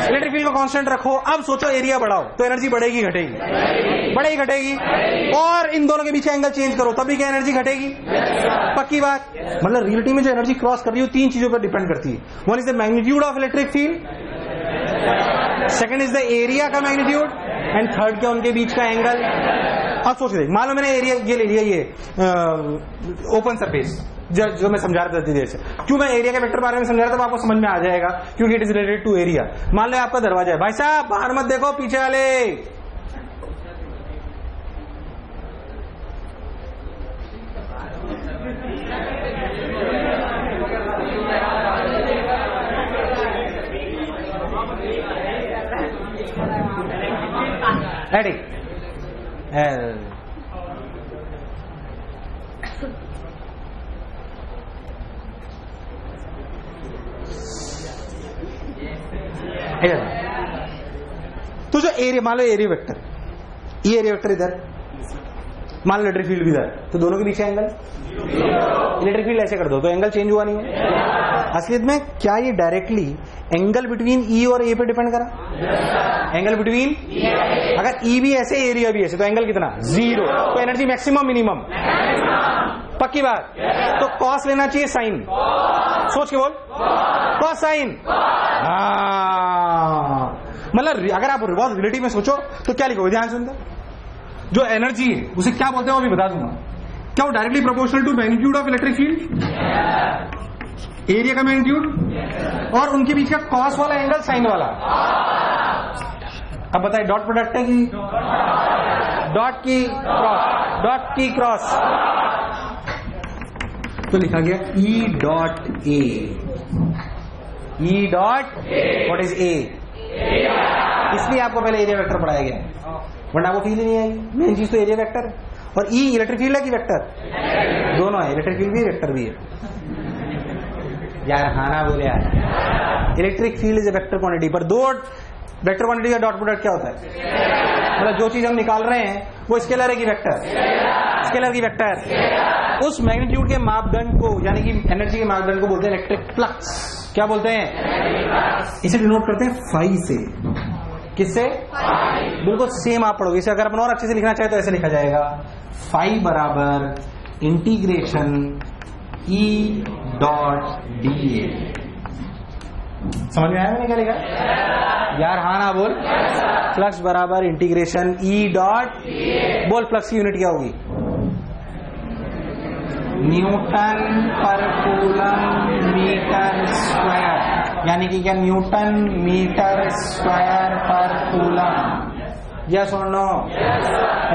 इलेक्ट्रिक फील्ड को कांस्टेंट रखो। अब सोचो एरिया बढ़ाओ तो एनर्जी बढ़ेगी घटेगी बढ़ेगी घटेगी, और इन दोनों के बीच एंगल चेंज करो तभी क्या एनर्जी घटेगी? पक्की बात। मतलब रियलिटी में जो एनर्जी क्रॉस कर रही है वो तीन चीजों पर डिपेंड करती है। One is the magnitude of electric field, second is the area का मैग्नीट्यूड, एंड थर्ड क्या उनके बीच का एंगल। अब सोच रहे, मान लो मैंने एरिया ये ले लिया, ये ओपन सरफेस जो मैं समझा रहा था देर से। क्यों मैं एरिया के वेक्टर बारे में समझा रहा था, आपको समझ में आ जाएगा क्योंकि it is related to area. मान लो आपका दरवाजा है, भाई साहब बाहर मत देखो पीछे वाले, रेडी तो जो एरिया, मान लो एरिया वेक्टर, ये एरिया वेक्टर इधर, मान लो इलेक्ट्रिक फील्ड भी इधर, तो दोनों के बीच एंगल। इलेक्ट्रिक फील्ड ऐसे कर दो तो एंगल चेंज हुआ नहीं है। असलियत में क्या ये डायरेक्टली एंगल बिटवीन ई और ए पे डिपेंड करा? एंगल बिटवीन, अगर ई भी ऐसे एरिया भी ऐसे तो एंगल कितना? जीरो। तो एनर्जी मैक्सिमम मिनिमम? पक्की बात। तो कॉस लेना चाहिए साइन, सोच के बोल कॉस साइन। मतलब अगर आप रिवर्स रिलेटिव में सोचो तो क्या लिखोगे? ध्यान सुनते, जो एनर्जी है उसे क्या बोलते हैं वो भी बता दूंगा। क्या वो directly proportional to magnitude of electric field, area का मैग्नीट्यूड, और उनके बीच का कॉस वाला एंगल साइन वाला। अब बताइए डॉट प्रोडक्ट है कि डॉट की क्रॉस? डॉट की क्रॉस। तो लिखा गया E dot A, E dot what is A, इसलिए आपको पहले एरिया वेक्टर पढ़ाया गया, वरना वो फील ही नहीं आएगी। मेन चीज तो एरिया वेक्टर है, और ई इलेक्ट्रिक फील्ड है कि वेक्टर? दोनों है, इलेक्ट्रिक फील्ड भी वेक्टर भी है। यार हाना बोले यार, electric field is a vector quantity, पर दो वेक्टर क्वांटिटी का डॉट प्रोडक्ट क्या होता है? मतलब जो चीज हम निकाल रहे हैं वो स्केलर है कि वेक्टर? स्केलर की वेक्टर। उस मैग्नीट्यूड के मापदंड को यानी कि एनर्जी के मापदंड को बोलते हैं इलेक्ट्रिक फ्लक्स। क्या बोलते हैं? इसे डिनोट करते हैं फाई से। किससे? बिल्कुल सेम आप पढ़ोगे इसे। अगर अपन और अच्छे से लिखना चाहे तो ऐसे लिखा जाएगा, फाई बराबर integration E dot D A. समझ में आया मैंने क्या लिखा? यार हाँ ना बोल। फ्लक्स बराबर इंटीग्रेशन ई डॉट बोल। फ्लक्स की यूनिट क्या होगी? न्यूटन पर कूलम मीटर स्क्वायर। यानी कि क्या? न्यूटन मीटर स्क्वायर पर कूलम। यस और नो?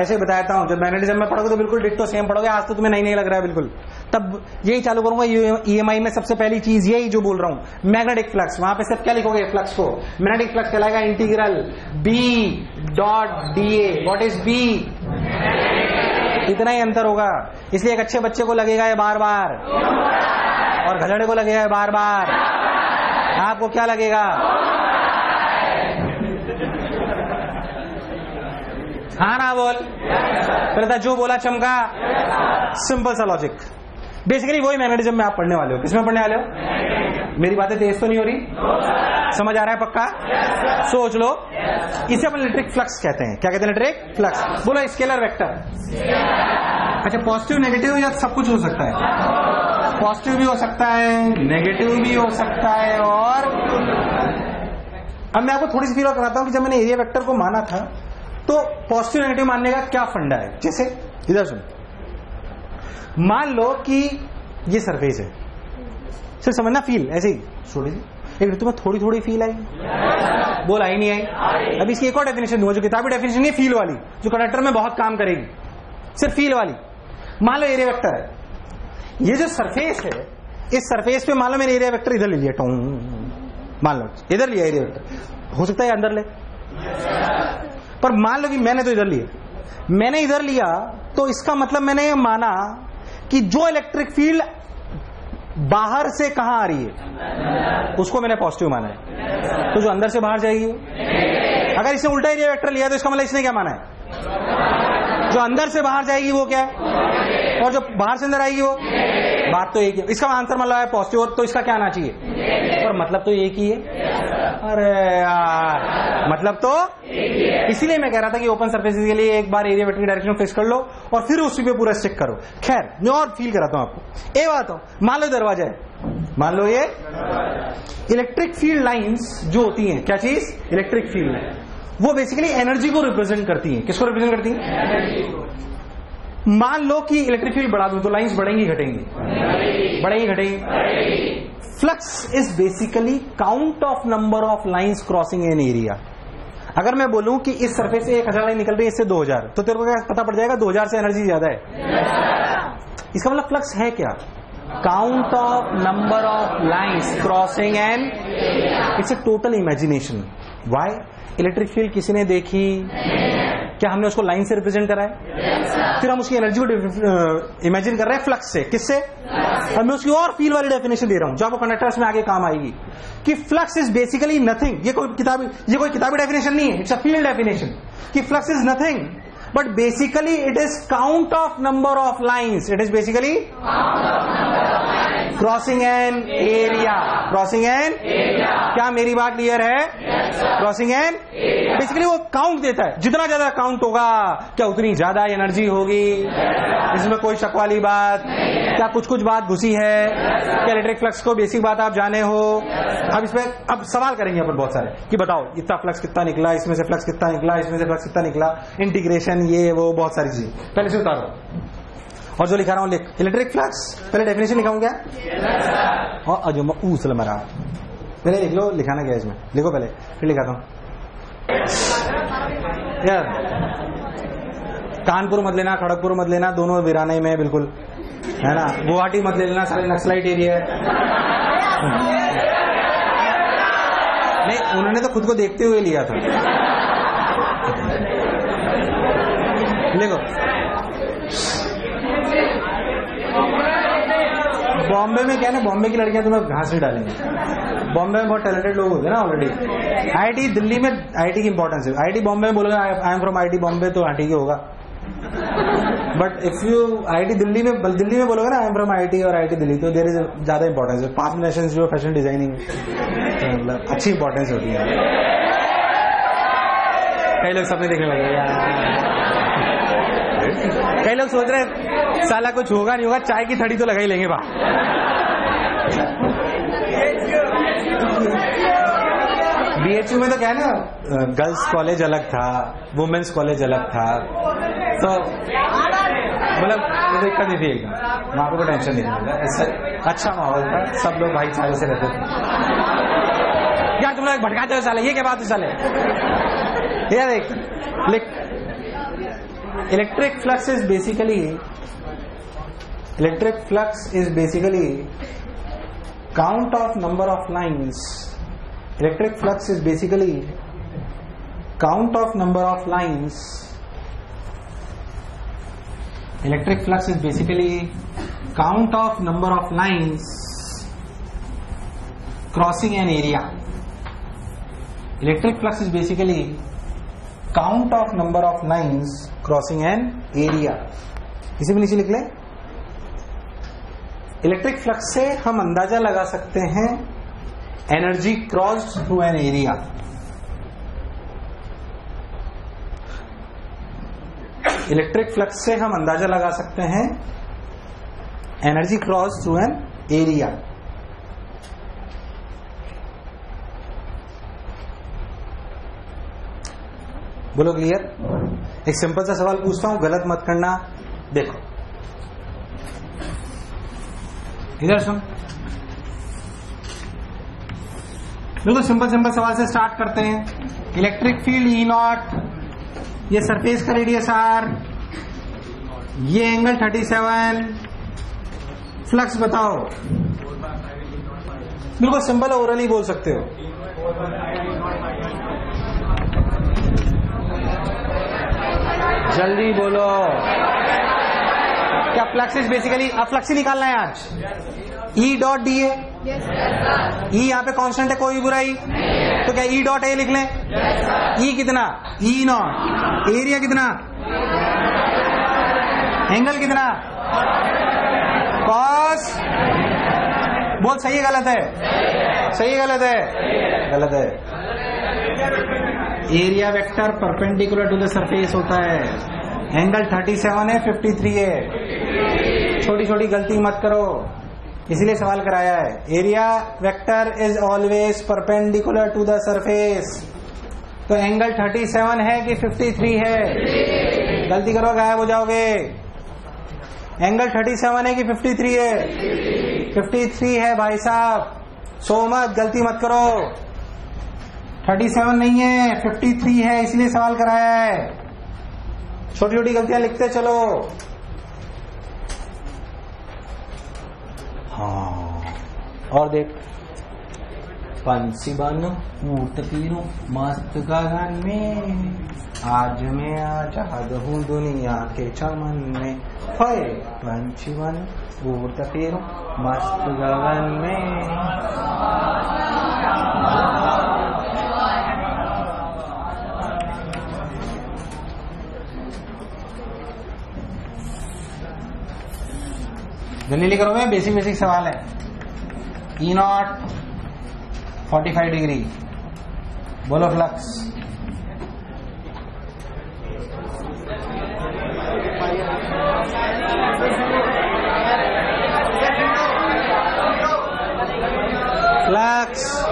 ऐसे बताता हूँ। जब मैग्नेटिज्म में पढ़ोगे तो बिल्कुल डिट्टो सेम पढ़ोगे। आज तो तुम्हें नहीं नहीं लग रहा है बिल्कुल, तब यही चालू करूंगा। ईएमआई में सबसे पहली चीज यही जो बोल रहा हूँ, मैग्नेटिक फ्लक्स। वहां पे सब क्या लिखोगे? फ्लक्स को। मैग्नेटिक फ्लक्स कहलाएगा integral B dot D A. What is B? इतना ही अंतर होगा। इसलिए एक अच्छे बच्चे को लगेगा ये बार बार, और घलड़े को लगेगा बार बार। आपको क्या लगेगा? हाँ ना बोल। पहले जो बोला चमका। सिंपल सा लॉजिक। बेसिकली वही मैग्नेटिज्म में आप पढ़ने वाले हो। किसमें पढ़ने वाले हो? मेरी बातें तेज तो नहीं हो रही? समझ आ रहा है पक्का? सोच लो। इसे अपन इलेक्ट्रिक फ्लक्स कहते हैं। क्या कहते हैं? Electric flux. बोलो स्केलर वेक्टर। अच्छा, पॉजिटिव नेगेटिव या सब कुछ हो सकता है? पॉजिटिव भी हो सकता है, नेगेटिव भी हो सकता है। और अब मैं आपको थोड़ी सी फील और कराता हूँ कि जब मैंने एरिया वेक्टर को माना था तो पॉजिटिव नेगेटिव मानने का क्या फंडा है। जैसे इधर सुन, मान लो कि ये सरफेस है। सिर्फ समझना फील ऐसे ही छोटी सी। एक तुम्हें थोड़ी थोड़ी फील आई? बोल आई नहीं आई? अब इसकी एक और डेफिनेशन दूंगा जो किताबी डेफिनेशन नहीं, फील वाली जो कंडक्टर में बहुत काम करेगी। सिर्फ फील वाली। मान लो एरिया वेक्टर है। ये जो सरफेस है, इस सरफेस पे मान लो मैंने एरिया वेक्टर इधर ले लिया। टों मान लो इधर लिया एरिया वेक्टर। हो सकता है अंदर ले, पर मान लो कि मैंने तो इधर लिया। मैंने इधर लिया तो इसका मतलब मैंने ये माना कि जो इलेक्ट्रिक फील्ड बाहर से कहां आ रही है उसको मैंने पॉजिटिव माना है, तो जो अंदर से बाहर जाएगी। अगर इसने उल्टा एरिया वेक्टर लिया तो इसका मतलब इसने क्या माना है? जो अंदर से बाहर जाएगी वो क्या है, और जो बाहर से अंदर आएगी वो। बात तो एक ही। इसका आंसर मतलब है पॉजिटिव, और तो इसका क्या आना चाहिए? और मतलब तो एक ही है। अरे यार, मतलब तो इसीलिए मैं कह रहा था कि ओपन सरफेसेस के लिए एक बार एरिया वेक्टर की डायरेक्शन फिक्स कर लो और फिर उसी पे पूरा चेक करो। खैर, मैं और फील कराता हूं आपको। ये बात हो, मान लो दरवाजा है। मान लो ये इलेक्ट्रिक फील्ड लाइंस जो होती हैं, क्या चीज? इलेक्ट्रिक फील्ड है। वो बेसिकली एनर्जी को रिप्रेजेंट करती है। किसको रिप्रेजेंट करती है? मान लो कि इलेक्ट्रिक फील्ड बढ़ा दो तो लाइंस बढ़ेंगी घटेंगी, बढ़ेंगी घटेंगी। Flux is basically count of number of lines crossing an area. अगर मैं बोलूं कि इस सरफेस से 1000 लाइन निकल रही है, इससे 2000, तो तेरे को क्या पता पड़ जाएगा? 2000 से एनर्जी ज्यादा है। इसका मतलब फ्लक्स है क्या? Count of number of lines crossing an. It's a total imagination. Why? Electric field किसी ने देखी? क्या हमने उसको लाइन से रिप्रेजेंट करा है? फिर हम उसकी एनर्जी को इमेजिन कर रहे हैं फ्लक्स से। किससे? और मैं उसकी और फील वाली डेफिनेशन दे रहा हूं जो आपको कंडक्टर्स में आगे काम आएगी कि फ्लक्स इज बेसिकली नथिंग। ये कोई किताबी डेफिनेशन नहीं है, इट्स अ फील्ड डेफिनेशन कि flux is nothing but basically it is count of number of lines. It is basically crossing an area. Crossing an area. क्या मेरी बात क्लियर है? क्रॉसिंग एन बेसिकली वो काउंट देता है। जितना ज्यादा काउंट होगा क्या उतनी ज्यादा एनर्जी होगी? इसमें कोई शक वाली बात? क्या कुछ बात घुसी है? क्या इलेक्ट्रिक फ्लक्स को बेसिक बात आप जाने हो? अब इसमें अब सवाल करेंगे अपन बहुत सारे कि बताओ इतना फ्लक्स कितना निकला, इसमें से फ्लक्स कितना निकला, इसमें से फ्लक्स कितना निकला, इंटीग्रेशन ये वो बहुत सारी चीजें। पहले से उतारो और जो लिखा रहा हूं लिख। इलेक्ट्रिक फ्लक्स पहले डेफिनेशन लिखाऊं क्या? और अजूमा ऊसल मरा पहले लिख लो। लिखाना क्या इसमें? लिखो पहले, फिर लिखाता हूं यार। कानपुर मत लेना, खड़गपुर मत लेना, दोनों वीराने में बिल्कुल है ना। गुवाहाटी मत ले लेना, सारे नक्सलाइट एरिया है। नहीं, उन्होंने तो खुद को देखते हुए लिया था। देखो बॉम्बे में क्या ना, बॉम्बे की लड़कियां तुम्हें घास नहीं डालेंगी। बॉम्बे में बहुत टैलेंटेड लोग होते हैं ना ऑलरेडी। आईआईटी दिल्ली में आईआईटी की इंपॉर्टेंस है। आईआईटी बॉम्बे में बोलोगे I am from IIT Bombay तो हाँ ठीक ही होगा। But if you IIT Delhi में बोलोगे ना आई एम फ्रॉम आईआईटी और आईआईटी दिल्ली, तो देर इज ज्यादा इंपॉर्टेंस है. पांच नेशंस जो फैशन डिजाइनिंग मतलब अच्छी इंपॉर्टेंस होती है. कई लोग सपने देखने लगे यार, कई लोग सोच रहे साला कुछ होगा नहीं होगा, चाय की थड़ी तो लगा ही लेंगे बा. बीएचयू में तो क्या है ना, गर्ल्स कॉलेज अलग था, वुमेन्स कॉलेज अलग था, तो मतलब दिक्कत नहीं थी एकदम, माँ को टेंशन नहीं मिला. इससे अच्छा माहौल था, सब लोग भाईचारे से रहते थे. यार तुम लोग भटकाते हो साले, ये क्या बात है साले. यार electric flux is basically count of number of lines. Electric flux is basically count of number of lines. Electric flux is basically count of number of lines crossing an area. Electric flux is basically count of number of lines crossing an area. इसी में नीचे लिख लें. Electric flux से हम अंदाजा लगा सकते हैं energy crossed through an area. Electric flux से हम अंदाजा लगा सकते हैं energy cross through an area. बोलो क्लियर. एक सिंपल सा सवाल पूछता हूं, गलत मत करना. देखो इधर सुन, बिल्कुल सिंपल सवाल से स्टार्ट करते हैं. इलेक्ट्रिक फील्ड ई नॉट, ये सरफेस का रेडियस आर, ये एंगल 37, फ्लक्स बताओ. बिल्कुल सिंपल है, ओरली बोल सकते हो. जल्दी बोलो. क्या फ्लक्स इज बेसिकली, आप फ्लक्स ही निकालना है आज. ई डॉट डी ए, ई यहाँ पे कांस्टेंट है, कोई बुराई नहीं. तो क्या ई डॉट ए लिख लें. ई कितना, ई नॉट. एरिया कितना, एंगल कितना, कॉस. बोल सही है गलत है, सही है गलत है, गलत है. Area vector perpendicular to the surface होता है. एंगल 37 है, 53 है. छोटी छोटी गलती मत करो, इसीलिए सवाल कराया है. Area vector is always perpendicular to the surface. तो एंगल 37 है कि 53 है. गलती करो गायब हो जाओगे. एंगल 37 है कि 53 है. 53 है भाई साहब, सो मत, गलती मत करो. 37 नहीं है, 53 है, इसलिए सवाल कराया है. छोटी छोटी गलतियां लिखते चलो. हाँ और देख, पंछी बनो ऊट पीरू मस्त गगन में, आज मैं आजाद हूँ दुनिया के चमन में. हे पंछी बनो ऊट पीरू मस्त गगन में. जल्दी करो, मैं बेसिक सवाल है. ई नॉट 45 डिग्री, बोलो फ्लक्स. फ्लक्स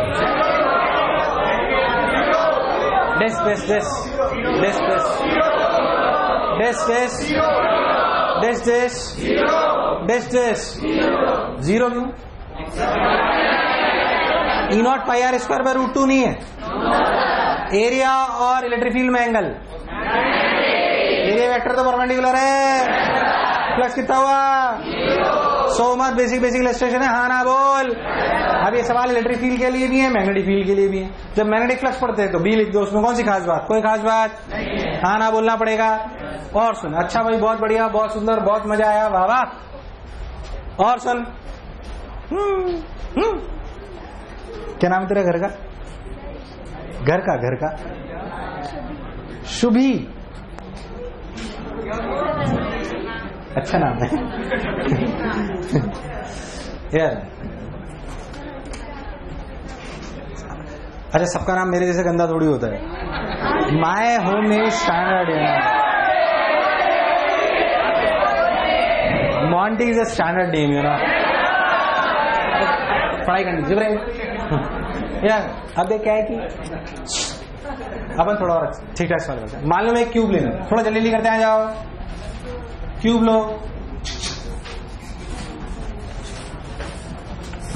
जीरो क्यों. E naught pi are square by root 2 नहीं है. एरिया और इलेक्ट्रिक फील्ड में एंगल, एरिया वेक्टर तो परपेंडिकुलर है. फ्लक्स कितना हुआ. सो मच बेसिक इलस्ट्रेशन है. हाँ ना बोल. अब ये सवाल इलेक्ट्रिक फील्ड के लिए भी है, मैग्नेटिक फील्ड के लिए भी है. जब मैग्नेटिक फ्लक्स पढ़ते हैं तो बी लिख दो, उसमें कौन सी खास बात, कोई खास बात. हाँ ना बोलना पड़ेगा. और सुन, अच्छा भाई बहुत बढ़िया, बहुत सुंदर, बहुत मजा आया, वाह वाह. और सुन, क्या नाम है तेरा घर का, घर का शुभी. अच्छा नाम है यार। अच्छा सबका नाम मेरे जैसे गंदा थोड़ी होता है। My home is standard, Monty is a standard name you know. पढ़ाई करनी यार। अब देख क्या है कि अपन थोड़ा और ठीक ठाक सॉल्व करते हैं। मान लो मैं एक क्यूब लेना, थोड़ा जल्दी करते हैं, जाओ क्यूब लो,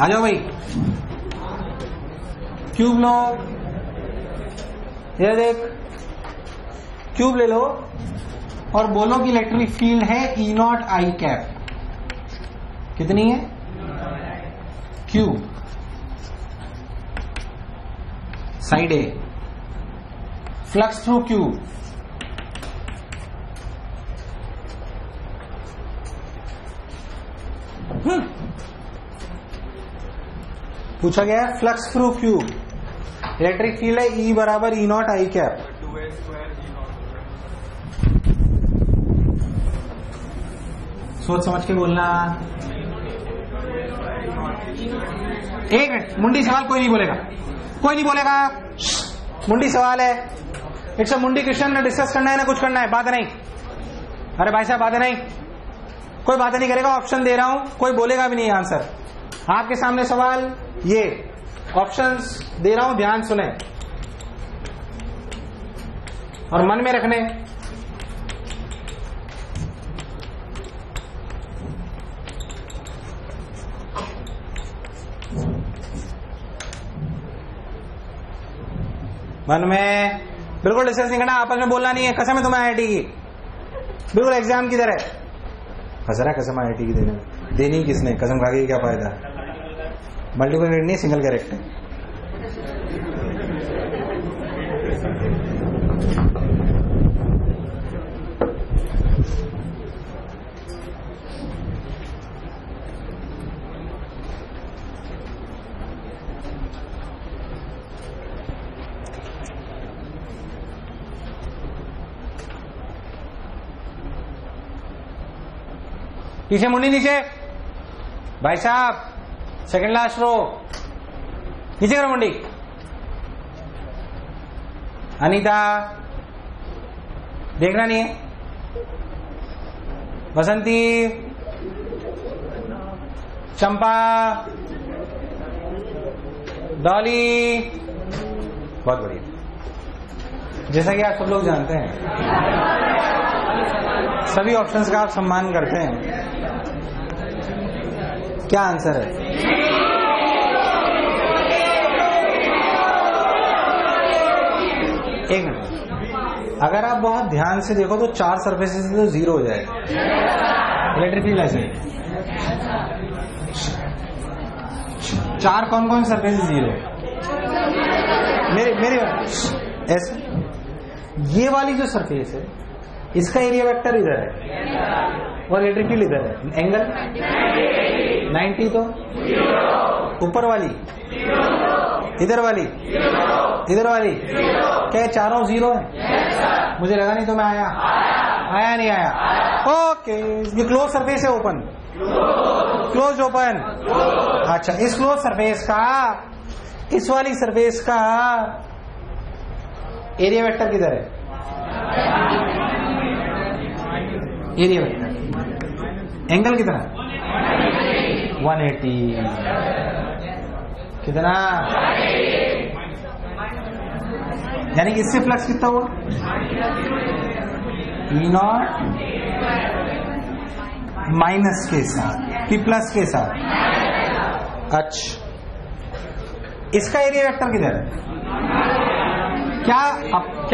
आ जाओ भाई क्यूब लो, ये देख क्यूब ले लो और बोलो कि इलेक्ट्रिक फील्ड है ई नॉट आई कैप, कितनी है cube side A, flux through cube, पूछा गया है flux through cube, electric field है ई बराबर ई नॉट आई कैप। सोच समझ के बोलना, एक मिनट मुंडी सवाल कोई नहीं बोलेगा, कोई नहीं बोलेगा, मुंडी सवाल है। इट्स अ मुंडी क्वेश्चन, ना डिस्कस करना है ना कुछ करना है, बात नहीं। अरे भाई साहब बात नहीं, कोई बात नहीं करेगा, ऑप्शन दे रहा हूं, कोई बोलेगा भी नहीं आंसर। आपके सामने सवाल ये, ऑप्शंस दे रहा हूं, ध्यान सुने और मन में रखने। मन में बिल्कुल डिस्कस नहीं करना, आपस में बोलना नहीं है, कसम है तुम्हें आईआईटी की, बिल्कुल एग्जाम की तरह फंस रहा है। कसम आईआईटी की देने में, देनी किसने, कसम खा के क्या फायदा, मल्टीपल करेक्ट नहीं, सिंगल करेक्ट है। पीछे मुंडी नीचे, भाई साहब सेकंड लास्ट रो नीचे करो मुंडी। अनीता देखना नहीं है, बसंती, चंपा, डॉली, बहुत बढ़िया। जैसा कि आप सब लोग जानते हैं, सभी ऑप्शंस का आप सम्मान करते हैं। क्या आंसर है? एक मिनट, अगर आप बहुत ध्यान से देखो तो चार सरफेसेस तो जीरो हो जाएगा, इलेक्ट्रिक फील्ड ऐसे चार, कौन कौन सरफेसेस जीरो मेरे ऐसे। ये वाली जो सरफेस है इसका एरिया वेक्टर इधर है और इलेक्ट्रिक फील्ड इधर है, एंगल 90 तो ऊपर वाली, इधर वाली, इधर वाली, क्या चारों जीरो है? मुझे लगा नहीं तो मैं आया नहीं आया। ओके, ये क्लोज सरफेस है, ओपन क्लोज ओपन। अच्छा, इस क्लोज सरफेस का, इस वाली सरफेस का एरिया वेक्टर किधर है? एरिया वेक्टर, एंगल कितना है? 180 कितना, यानी इससे फ्लक्स कितना हुआ? ई नॉट माइनस के साथ, पी प्लस के साथ। अच्छा, इसका एरिया वेक्टर किधर है? क्या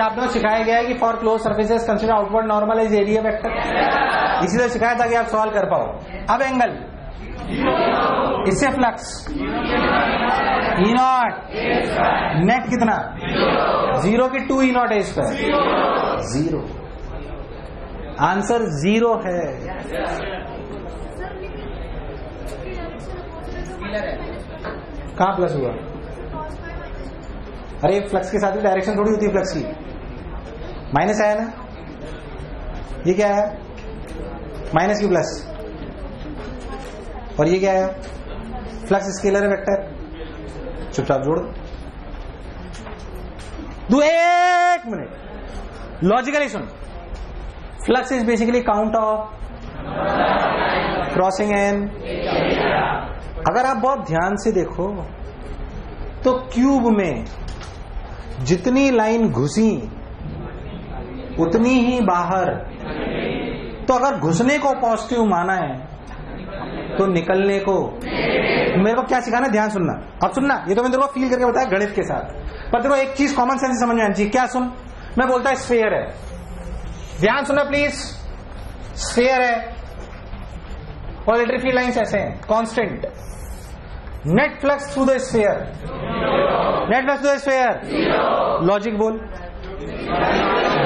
आपने सिखाया गया है कि for close surfaces consider outward normal is area vector? इसीलिए सिखाया ताकि आप सॉल्व कर पाओ। अब एंगल, इससे फ्लक्स, ई नॉट, नेट कितना? जीरो की 2 ई नॉट है, इस पर जीरो, आंसर जीरो है। कहां प्लस हुआ? अरे फ्लक्स के साथ ही डायरेक्शन थोड़ी होती है, फ्लक्स की माइनस आया ना, ये क्या है? माइनस की प्लस, और ये क्या आया फ्लक्स स्केलर वेक्टर, चुपचाप जोड़ दो। एक मिनट लॉजिकली सुन, flux is basically count of crossing an. अगर आप बहुत ध्यान से देखो तो क्यूब में जितनी लाइन घुसी उतनी ही बाहर, तो अगर घुसने को पॉजिटिव माना है तो निकलने को, मेरे को क्या सिखाना है ध्यान सुनना। अब सुनना, ये तो मैंने तेरे को फील करके बताया गणित के साथ, पर तेरे को एक चीज कॉमन सेंस से समझ में आनी चाहिए। क्या सुन, मैं बोलता है स्फीयर है, ध्यान सुनना प्लीज, स्फीयर है और इलेक्ट्रिक लाइंस ऐसे हैं constant, net flux through the sphere, net flux through the sphere, logic बोल,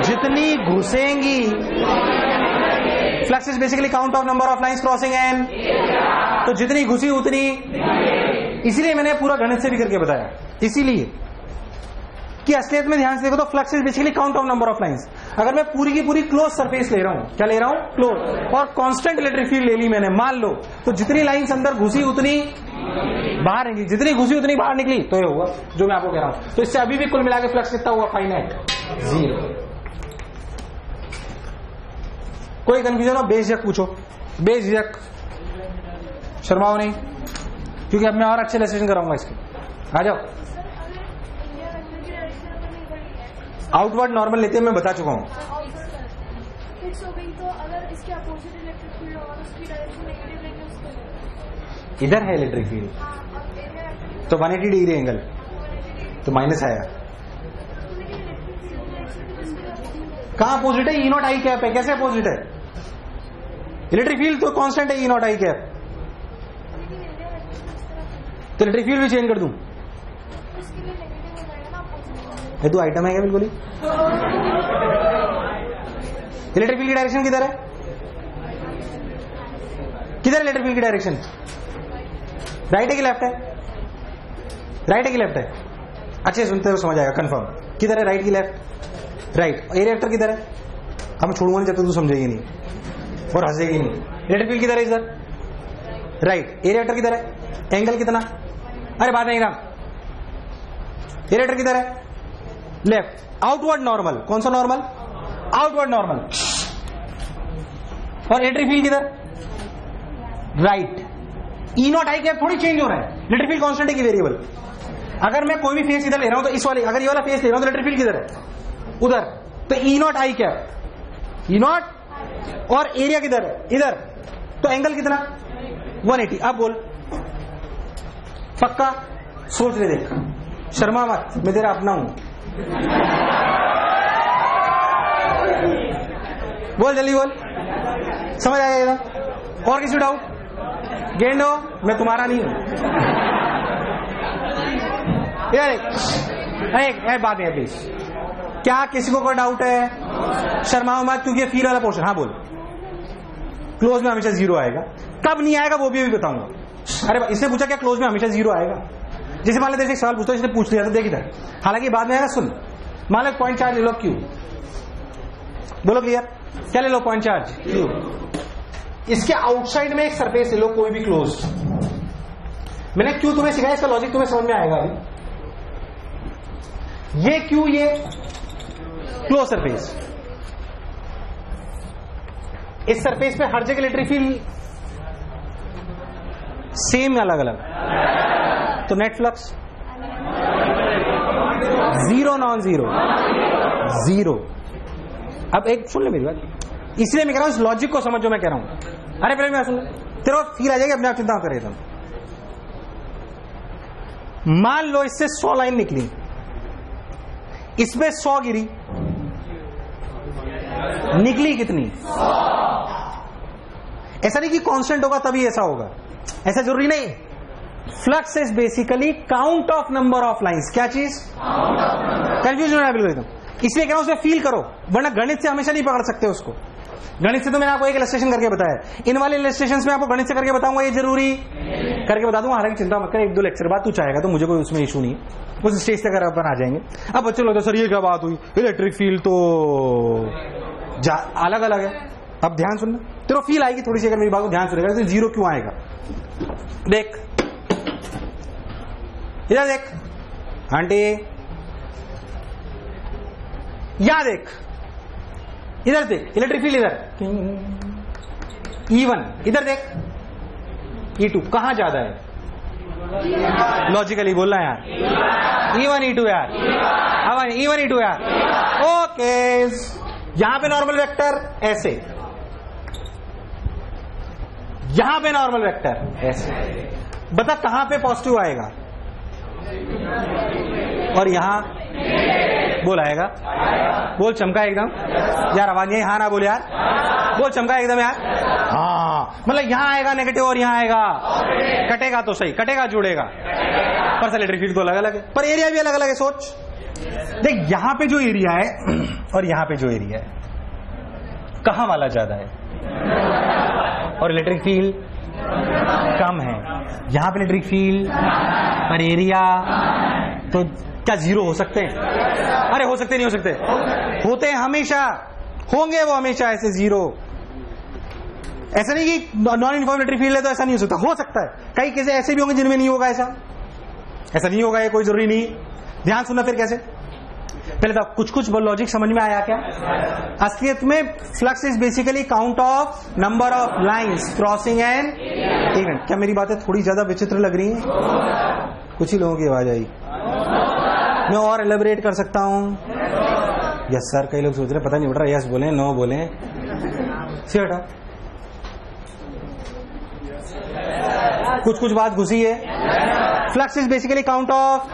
जितनी घुसेंगी, flux is basically count of number of lines crossing an, तो जितनी घुसी उतनी। इसीलिए मैंने पूरा गणित से भी करके बताया, इसीलिए कि असलियत में ध्यान से देखो तो flux is basically count of number of lines. अगर मैं पूरी की पूरी क्लोज सरफेस ले रहा हूं, क्या ले रहा हूं क्लोज, और कांस्टेंट इलेक्ट्रिक फील्ड ले ली मैंने मान लो, तो जितनी लाइंस अंदर घुसी उतनी बाहर निकली, जितनी घुसी उतनी बाहर निकली, तो ये होगा जो मैं आपको कह रहा हूं। तो इससे अभी भी कुल मिलाकर फ्लक्स कितना हुआ फाइनाइट, जीरो। कोई कंफ्यूजन हो बेझिझक पूछो, बेझिझक, शर्माओ नहीं, क्योंकि अब मैं और अच्छे लेसन कराऊंगा इसके। आ जाओ, आउटवर्ड नॉर्मल लेते हैं, मैं बता चुका हूँ। इधर है इलेक्ट्रिक फील्ड तो 180 डिग्री एंगल तो माइनस आया, कहाँ अपोजिट है, ई नॉट आई कैप है, कैसे अपोजिट है, इलेक्ट्रिक फील्ड तो कांस्टेंट है, ई नॉट आई कैप, तो इलेक्ट्रिक फील्ड भी चेंज कर दूं, ये दो आइटम है क्या बिल्कुल ही। इलेक्ट्रिक फील्ड की डायरेक्शन किधर है, किधर इलेक्ट्रिक फील्ड की डायरेक्शन, राइट है कि लेफ्ट है, राइट है कि लेफ्ट है, अच्छे सुनते हो समझ आएगा कंफर्म, किधर है राइट की लेफ्ट, राइट। एयर वेक्टर किधर है, हम छोड़ूंगा नहीं जब तक तू समझेगी नहीं और हंसेगी नहीं। इलेक्ट्रिक फील्ड किधर है, इधर राइट। एयर वेक्टर किधर है, एंगल कितना, अरे बात नहीं राम, एयर वेक्टर किधर है लेफ्ट। आउटवर्ड नॉर्मल, कौन सा नॉर्मल, आउटवर्ड नॉर्मल, और इलेक्ट्रिक फील्ड किधर right, E naught I cap थोड़ी चेंज हो रहा है, इलेक्ट्रिक फील्ड कांस्टेंट है कि वेरिएबल। अगर मैं कोई भी फेस इधर ले रहा हूं तो इस वाले, अगर ये वाला फेस ले रहा हूं तो इलेक्ट्रिक फील्ड किधर है उधर, तो E naught I cap, E naught, और एरिया किधर है इधर, तो एंगल कितना 180। अब बोल पक्का, सोच ले देख, शर्मा मत, मैं तेरा अपना हूं, बोल जल्दी बोल, समझ आ जाएगा। और किसी डाउट, गेंडो मैं तुम्हारा नहीं हूं, एक बात है प्लीज, क्या किसी को कोई डाउट है, शर्माओ मत, क्योंकि फील वाला पोर्शन, हाँ बोल, क्लोज में हमेशा जीरो आएगा, कब नहीं आएगा वो भी अभी बताऊंगा। अरे इसने पूछा क्या क्लोज में हमेशा जीरो आएगा, जैसे मान लेते सवाल पूछता है, इसने पूछ लिया तो देखिए, हालांकि बाद में आएगा, सुन मान लो पॉइंट चार्ज ले लो क्यू, बोलो क्लियर, क्या ले लो पॉइंट चार्ज क्यू, इसके आउटसाइड में एक सरफेस ले लो कोई भी क्लोज, मैंने क्यू तुम्हें सिखाया, इसका लॉजिक तुम्हें समझ में आएगा अभी। ये क्यू ये क्लोज सरफेस, इस सरफेस पे हर जगह इलेक्ट्रिक फील्ड सेम, अलग अलग, तो net flux zero, non zero, zero. अब एक सुन ले मेरी बात, इसलिए मैं कह रहा हूं इस लॉजिक को समझो, मैं कह रहा हूं, अरे पहले मैं सुन, तेरा फील आ जाएगी, अपने आप चिंता करे एकदम। मान लो इससे 100 लाइन निकली, इसमें 100 गिरी, निकली कितनी, ऐसा नहीं कि कांस्टेंट होगा तभी ऐसा होगा, ऐसा जरूरी नहीं। Flux is basically count of number of lines, क्या चीज, कंफ्यूजन हो रहा है बिल्कुल एकदम, इसलिए कह रहा हूं उसे फील करो, वरना गणित से हमेशा नहीं पकड़ सकते उसको। गणित से तो मैंने आपको एक इलस्ट्रेशन करके बताया, इन वाले इलस्ट्रेशंस में आपको गणित से करके बताऊंगा, ये जरूरी करके बता दूंगा, हालांकि चिंता मत कर, एक दो लेक्चर बाद तू चाहेगा तो मुझे कोई उसमें इशू नहीं है, उस स्टेज तक अपन आ जाएंगे। अब बच्चे लोग सर ये क्या बात हुई, इलेक्ट्रिक फील्ड तो अलग अलग है, अब ध्यान सुनना, तेरे फील आएगी थोड़ी सी अगर मेरी बात को ध्यान सुनेगा तो जीरो क्यों आएगा। देख इधर देख आंटी, या देख इधर देख इलेक्ट्रिक फील्ड इधर E1, इधर देख E2, कहां ज्यादा है लॉजिकली बोलना यार, E1 E2 यार, अब E1 E2 यार ओके। यहां पे नॉर्मल वेक्टर ऐसे, यहां पे नॉर्मल वेक्टर ऐसे, बता कहां पे पॉजिटिव आएगा और यहां बोल आएगा। बोल चमका एकदम यार, आवाज नहीं हाँ ना बोल यार, बोल चमका एकदम यार हाँ, मतलब यहां आएगा नेगेटिव और यहां आएगा, कटेगा तो सही, कटेगा जुड़ेगा, पर सेलेक्टरी फील्ड तो अलग अलग है, पर एरिया भी अलग अलग है। सोच देख यहां पे जो एरिया है और यहां पे जो एरिया है कहां वाला ज्यादा है, और इलेक्ट्रिक फील्ड कम है, यहां पे इलेक्ट्रिक फील्ड पर एरिया, तो क्या जीरो हो सकते हैं? अरे हो सकते नहीं हो सकते, होते हैं हमेशा, होंगे वो हमेशा ऐसे जीरो। ऐसा नहीं कि नॉन यूनिफॉर्म इलेक्ट्रिक फील्ड है तो ऐसा नहीं हो सकता, हो सकता है। कई केस ऐसे भी होंगे जिनमें नहीं होगा ऐसा, ऐसा नहीं होगा, ये कोई जरूरी नहीं। ध्यान सुनना फिर कैसे, पहले तो कुछ कुछ लॉजिक समझ में आया क्या? असलियत में flux is basically count of number of lines crossing an event. क्या मेरी बातें थोड़ी ज्यादा विचित्र लग रही हैं? कुछ ही लोगों की आवाज आई, मैं और एलेबरेट कर सकता हूं? यस सर, कई लोग सोच रहे पता नहीं उठ रहा, यस बोले नो बोले, सी बेटा कुछ कुछ बात घुसी है। Flux is basically count of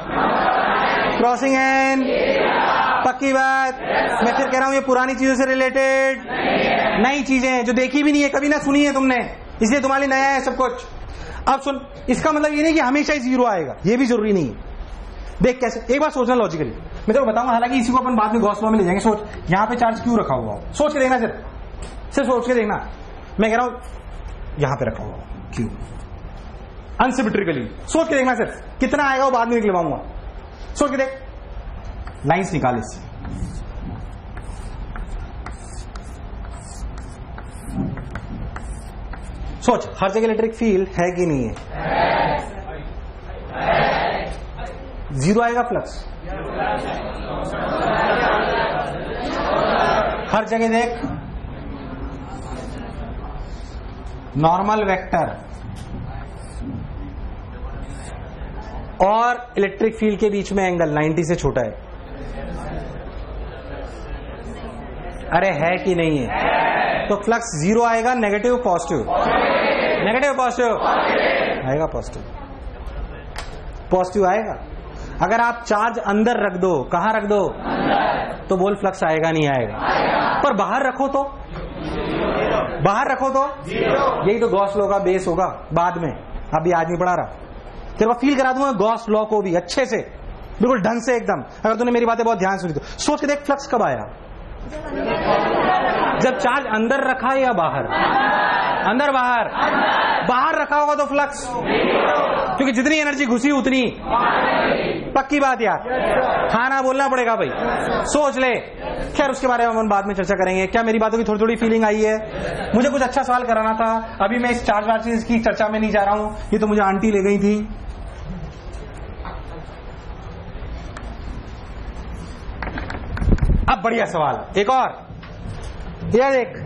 crossing and, पक्की बात? मैं फिर कह रहा हूं ये पुरानी चीजों से रिलेटेड नई चीजें हैं जो देखी भी नहीं है, कभी ना सुनी है तुमने, इसलिए तुम्हारे लिए नया है सब कुछ। अब सुन, इसका मतलब ये नहीं कि हमेशा ही जीरो आएगा, ये भी जरूरी नहीं है। देख कैसे, एक बार सोचना लॉजिकली, मैं तो बताऊंगा, हालांकि इसी को अपन बाद में गॉस लॉ में ले जाएंगे। सोच यहां पे चार्ज क्यों रखा हुआ, सोच के देखना, सिर्फ सोच के देखना। मैं कह रहा हूं यहां पे रखा हुआ क्यों, अनसिमेट्रिकली सोच के देखना सिर्फ, कितना आएगा वो बाद में निकलवाऊंगा। सोच के देख, लाइंस निकाल इससे, सोच हर जगह इलेक्ट्रिक फील्ड है कि नहीं है, जीरो आएगा फ्लक्स हर जगह। देख नॉर्मल वेक्टर और इलेक्ट्रिक फील्ड के बीच में एंगल 90 से छोटा है, अरे है कि नहीं है, तो फ्लक्स जीरो आएगा, नेगेटिव पॉजिटिव, नेगेटिव पॉजिटिव आएगा, पॉजिटिव पॉजिटिव आएगा। अगर आप चार्ज अंदर रख दो, कहां रख दो तो बोल फ्लक्स आएगा नहीं आएगा, पर बाहर रखो तो, बाहर रखो तो यही तो गॉस लॉ का बेस होगा। बाद में अभी आदमी पढ़ा रहा, तेरे को फील करा दूंगा गॉस लॉ को भी अच्छे से, बिल्कुल ढंग से एकदम, अगर तूने मेरी बातें बहुत ध्यान सुनी तो। सोच के देख फ्लक्स कब आया, जब चार्ज अंदर रखा या बाहर, अंदर बाहर, बाहर रखा होगा तो फ्लक्स, क्योंकि जितनी एनर्जी घुसी उतनी, पक्की बात यार, हाँ ना बोलना पड़ेगा भाई, सोच ले। खैर उसके बारे में हम बाद में चर्चा करेंगे। क्या मेरी बातों की थोड़ी थोड़ी फीलिंग आई है? मुझे कुछ अच्छा सवाल कराना था, अभी मैं इस चार्ज वार्ज की चर्चा में नहीं जा रहा हूं, ये तो मुझे आंटी ले गई थी। अब बढ़िया सवाल एक और, यार एक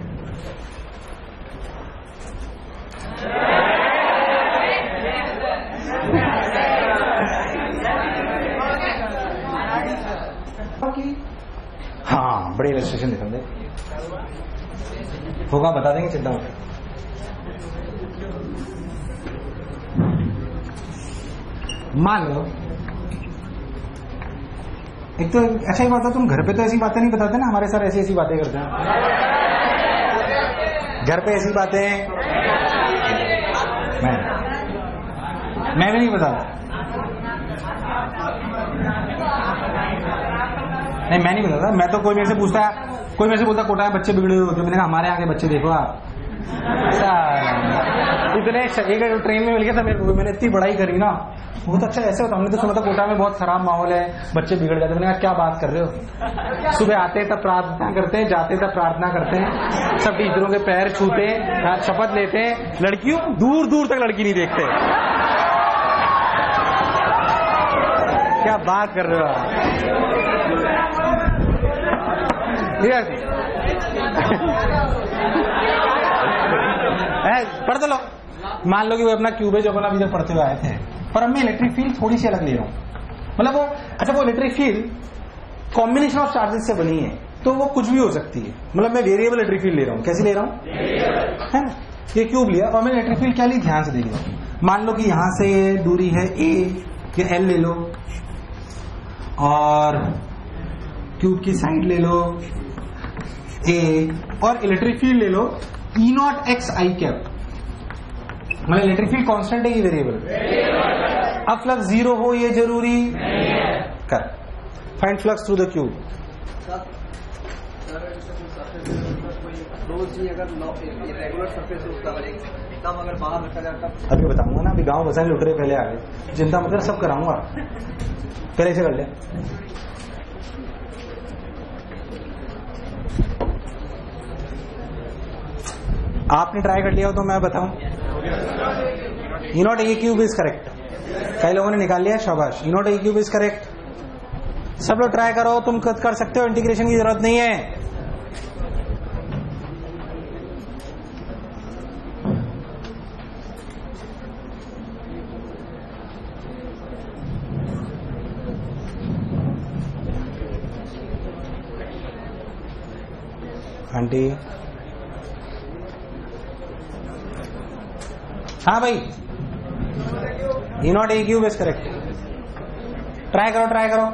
हाँ बड़े इलस्ट्रेशन दिखा दे, होगा बता देंगे, चिंता मत कर। मान लो एक तो अच्छा ही बात है, तुम घर पे तो ऐसी बातें नहीं बताते ना, हमारे साथ ऐसी ऐसी बातें करते हैं घर पे, ऐसी बातें मैं भी नहीं बताता, नहीं मैं नहीं बताता। मैं तो कोई मेरे से पूछता है, कोई मेरे से बोलता कोटा है बच्चे बिगड़े हुए होते, मैंने कहा हमारे यहाँ के बच्चे देखो आप, इतने एक ट्रेन में मिल गया था मेरे को, मैंने इतनी पढ़ाई करी ना, बहुत अच्छा ऐसे होता। हमने तो सुना था कोटा में बहुत खराब माहौल है, बच्चे बिगड़ जाते हैं। मैंने कहा क्या बात कर रहे हो, सुबह आते तब प्रार्थना करते हैं, जाते तब प्रार्थना करते हैं, सब टीचरों के पैर छूते, शपथ लेते हैं, लड़कियों दूर दूर तक लड़की नहीं देखते। क्या बात कर रहे हो, पढ़ तो लो। मान लो कि वो अपना क्यूब है जो अपना अभी पढ़ते हुए आए थे, पर अब मैं इलेक्ट्रिक फील्ड थोड़ी सी अलग ले रहा हूँ। मतलब वो अच्छा, वो electric field combination of charges से बनी है, तो वो कुछ भी हो सकती है। मतलब मैं वेरिएबल इलेक्ट्रिक फील्ड ले रहा हूँ। कैसे ले रहा हूँ, है ना? ये क्यूब लिया और मैंने इलेक्ट्रिक फील्ड क्या ली, ध्यान से देखिए। मान लो कि यहाँ से दूरी है ए या एल ले लो, और क्यूब की साइड ले लो ए, और इलेक्ट्रिक फील्ड ले लो ई नॉट एक्स आई कैप। मतलब इलेक्ट्रिक फील्ड कांस्टेंट है कि वेरिएबल? अब फ्लक्स जीरो हो ये जरूरी नहीं है। कर find flux through the cube. अभी बताऊंगा ना, अभी गांव बसाने लुट रहे, पहले आ गए, चिंता मतलब सब कराऊंगा, पहले ऐसे कर ले। आपने ट्राई कर लिया हो तो मैं बताऊं। E naught A cube is correct, कई लोगों ने निकाल लिया, शाबाश। E naught A cube is correct, सब लोग ट्राई करो, तुम कर सकते हो, इंटीग्रेशन की जरूरत नहीं है। आंटी हाँ भाई, E naught A cube is correct, try करो ट्राई करो। हाँ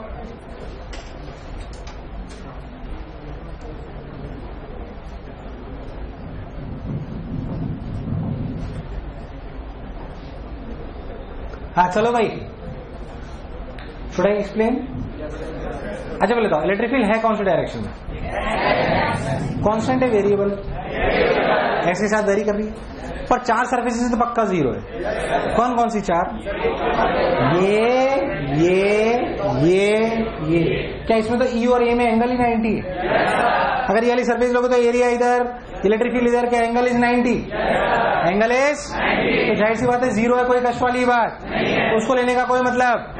चलो भाई, शुड आई एक्सप्लेन? अच्छा बोले तो इलेक्ट्रिक फील्ड है कौन से डायरेक्शन में? कॉन्स्टेंट है वेरिएबल, ऐसे साथ वेरी कर रही है, पर चार सर्फेसेस तो पक्का जीरो है। कौन कौन सी चार? ये। क्या इसमें तो ई और ए में एंगल ही 90 है? अगर ये वाली सर्फेस लोगे तो एरिया इधर, इलेक्ट्रिक फील्ड इधर, क्या एंगल इज 90? एंगल इज, तो जाहिर सी बात है जीरो है, कोई कष्ट वाली बात, उसको लेने का कोई मतलब।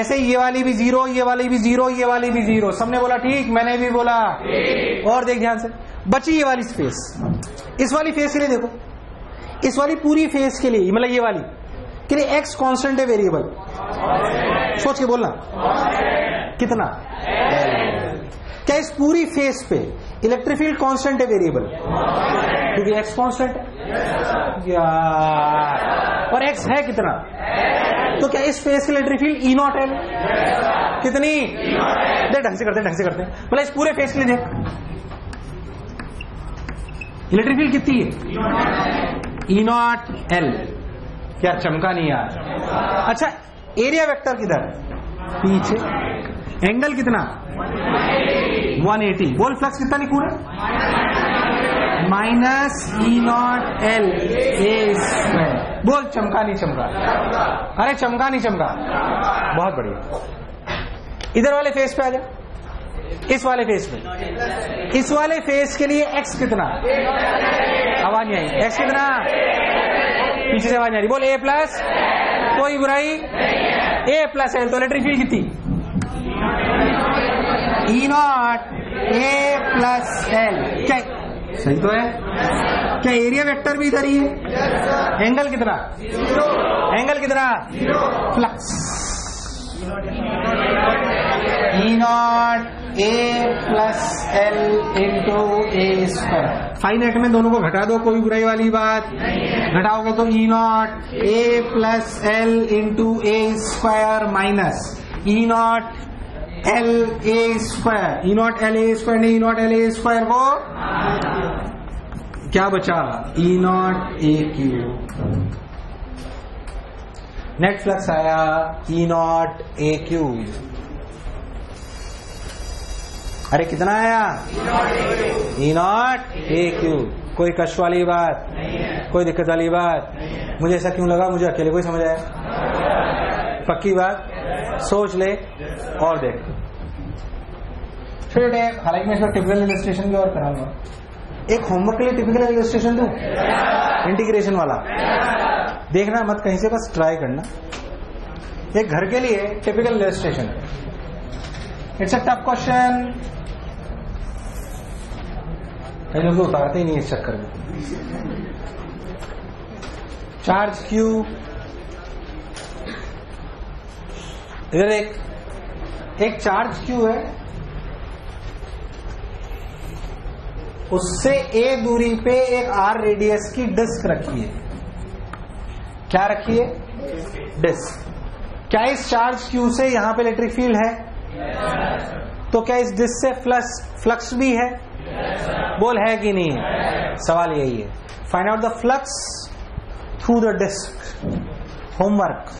ऐसे ये वाली भी जीरो, ये वाली भी जीरो, ये वाली भी जीरो, सबने बोला ठीक, मैंने भी बोला। और देख ध्यान से, बची ये वाली स्पेस, इस वाली फेस के लिए देखो, इस वाली पूरी फेस के लिए, मतलब ये वाली के लिए x कांस्टेंट है वेरिएबल, सोच के बोलना कितना। क्या इस पूरी फेस पे इलेक्ट्रिक फील्ड कांस्टेंट है वेरिएबल, क्योंकि x कांस्टेंट है, और x है कितना? तो क्या इस फेस के electric field E naught L कितनी? ढंग से करते मतलब इस पूरे फेस के लिए इलेक्ट्रिक फील्ड कितनी है? E naught L. क्या चमका नहीं यार? अच्छा एरिया वेक्टर किधर? पीछे। एंगल कितना? 180। बोल फ्लक्स कितना निकूल है? Minus E naught L A square. बोल चमका नहीं चमका? अरे चमका नहीं चमका, बहुत बढ़िया। इधर वाले फेस पे आ जाए, इस वाले फेस में, इस वाले फेस के लिए x कितना? आवाज नहीं आई, x कितना? पीछे से आवाज नहीं आ रही। बोल a प्लस, कोई बुराई a प्लस एल। तो इलेक्ट्रिक फील्ड कितनी? E naught a plus L. क्या सही तो है? क्या एरिया वेक्टर भी इधर ही है? एंगल कितना? एंगल कितना? प्लस ई नॉट ए प्लस एल इंटू ए स्क्वायर। फाइनाइट में दोनों को घटा दो, कोई बुराई वाली बात, घटाओगे तो E naught A plus L into A square minus E naught L A square. E naught L A square नहीं, E naught L A square को क्या बचा? ई नॉट ए क्यूब। नेट फ्लक्स आया ई नॉट ए cube. अरे कितना आया? E naught ए cube. कोई कष्ट वाली बात नहीं है, कोई दिक्कत वाली बात नहीं है। मुझे ऐसा क्यों लगा, मुझे अकेले को ही समझ आया। पक्की बात, सोच ले और देख। छोटे हालांकि मैं इसको टिपिकल इलस्ट्रेशन की ओर कराऊंगा। एक होमवर्क के लिए टिपिकल इलस्ट्रेशन दूं, इंटीग्रेशन वाला, देखना मत कहीं से, बस ट्राई करना। एक घर के लिए typical illustration, it's a tough question, कई लोग उतारते ही नहीं इस चक्कर में। चार्ज क्यू, इधर एक चार्ज क्यू है, उससे ए दूरी पे एक आर रेडियस की डिस्क रखी है। क्या रखी है? डिस्क। क्या इस चार्ज क्यू से यहां पे इलेक्ट्रिक फील्ड है? yes, तो क्या इस डिस्क से फ्लक्स भी है? yes, बोल है कि नहीं है? yes, सवाल यही है। Find out the flux through the disc. Homework